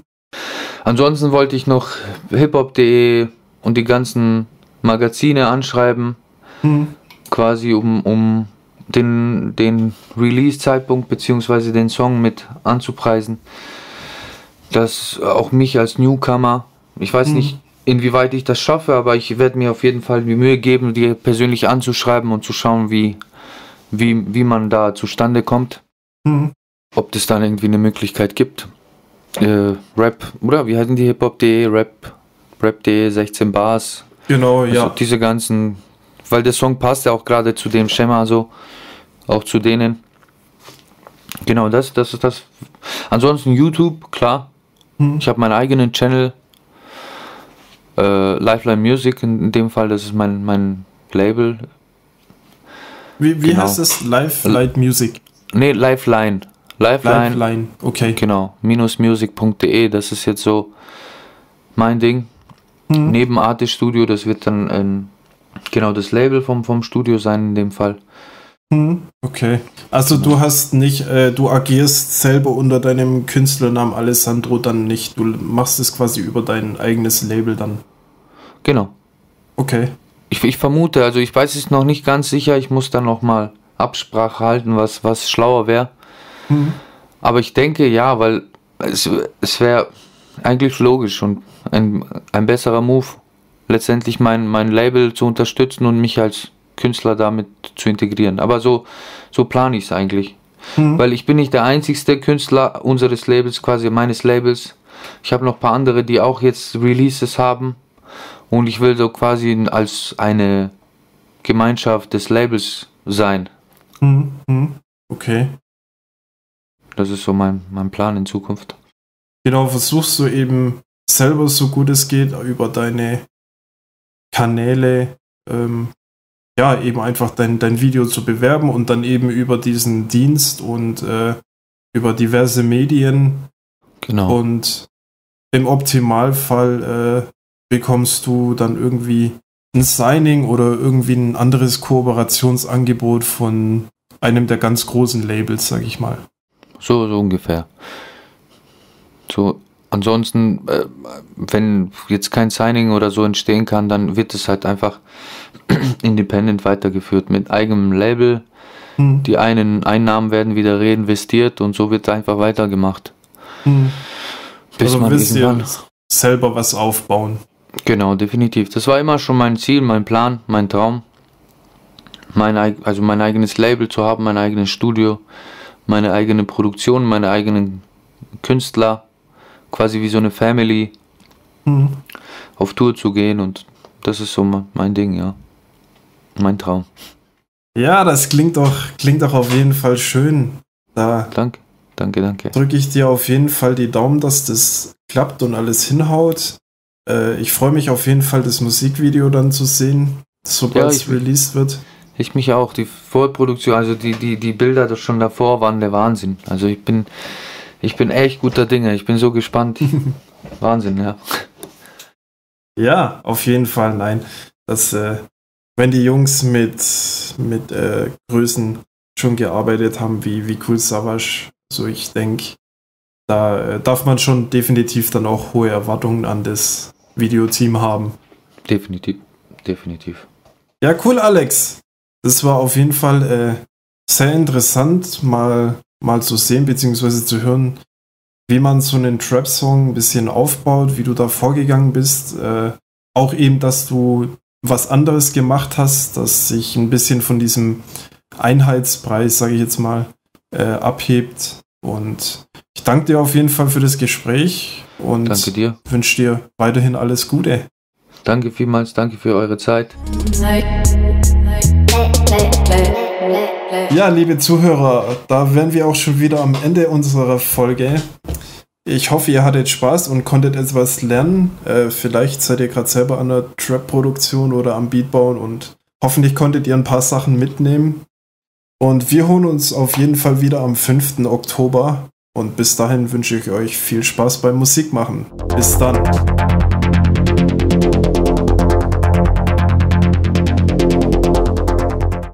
Ansonsten wollte ich noch hiphop.de und die ganzen Magazine anschreiben, quasi um den Release-Zeitpunkt bzw. den Song mit anzupreisen. Dass auch mich als Newcomer, ich weiß nicht, inwieweit ich das schaffe, aber ich werde mir auf jeden Fall die Mühe geben, die persönlich anzuschreiben und zu schauen, wie man da zustande kommt, ob das dann irgendwie eine Möglichkeit gibt. Rap, oder wie heißen die, hiphop.de, rap.de, 16 Bars. Genau, also diese ganzen, weil der Song passt ja auch gerade zu dem Schema, so, auch zu denen. Genau, das ist das. Ansonsten YouTube, klar. Ich habe meinen eigenen Channel, Lifeline Music in dem Fall, das ist mein Label. Wie heißt es? Lifeline Music? Ne, Lifeline. Lifeline, okay. Genau, -music.de, das ist jetzt so mein Ding. Neben Artist Studio, das wird dann genau das Label vom Studio sein in dem Fall. Okay. Also du hast nicht, du agierst selber unter deinem Künstlernamen Alessandro dann nicht. Du machst es quasi über dein eigenes Label dann. Genau. Okay. Ich vermute, also ich weiß es noch nicht ganz sicher, ich muss dann nochmal Absprache halten, was schlauer wäre. Aber ich denke, ja, weil es wäre eigentlich logisch und ein besserer Move, letztendlich mein Label zu unterstützen und mich als Künstler damit zu integrieren. Aber so plane ich es eigentlich. Weil ich bin nicht der einzigste Künstler unseres Labels, quasi meines Labels. Ich habe noch ein paar andere, die auch jetzt Releases haben. Und ich will so quasi als eine Gemeinschaft des Labels sein. Okay. Das ist so mein Plan in Zukunft. Genau, versuchst du eben selber, so gut es geht, über deine Kanäle ja eben einfach dein Video zu bewerben und dann eben über diesen Dienst und über diverse Medien. Genau. Und im Optimalfall bekommst du dann irgendwie ein Signing oder irgendwie ein anderes Kooperationsangebot von einem der ganz großen Labels, sag ich mal. So ungefähr. So, ansonsten, wenn jetzt kein Signing oder so entstehen kann, dann wird es halt einfach independent weitergeführt mit eigenem Label. Die einen Einnahmen werden wieder reinvestiert und so wird einfach weitergemacht. Bis also man irgendwann selber was aufbauen. Genau, definitiv. Das war immer schon mein Ziel, mein Plan, mein Traum. Mein eigenes Label zu haben, mein eigenes Studio, meine eigene Produktion, meine eigenen Künstler, quasi wie so eine Family, auf Tour zu gehen, und das ist so mein Ding, ja. Mein Traum. Ja, das klingt doch auf jeden Fall schön. Da danke. Drücke ich dir auf jeden Fall die Daumen, dass das klappt und alles hinhaut. Ich freue mich auf jeden Fall, das Musikvideo dann zu sehen, sobald es released wird. Ich mich auch. Die Vorproduktion, also die Bilder, das schon davor waren, der Wahnsinn. Also ich bin echt guter Dinge. Ich bin so gespannt. Wahnsinn, ja. Ja, auf jeden Fall. Nein, dass wenn die Jungs mit Größen schon gearbeitet haben, wie Cool Savas, so ich denke, da darf man schon definitiv dann auch hohe Erwartungen an das Videoteam haben. Definitiv, definitiv. Ja, cool, Alex. Das war auf jeden Fall sehr interessant, mal zu sehen bzw. zu hören, wie man so einen Trap-Song ein bisschen aufbaut, wie du da vorgegangen bist. Auch eben, dass du was anderes gemacht hast, dass sich ein bisschen von diesem Einheitspreis, sage ich jetzt mal, abhebt. Und ich danke dir auf jeden Fall für das Gespräch und wünsche dir weiterhin alles Gute. Danke vielmals, danke für eure Zeit. Ja, liebe Zuhörer, da wären wir auch schon wieder am Ende unserer Folge. Ich hoffe, ihr hattet Spaß und konntet etwas lernen. Vielleicht seid ihr gerade selber an der Trap-Produktion oder am Beat bauen und hoffentlich konntet ihr ein paar Sachen mitnehmen. Und wir holen uns auf jeden Fall wieder am 5. Oktober. Und bis dahin wünsche ich euch viel Spaß beim Musikmachen. Bis dann.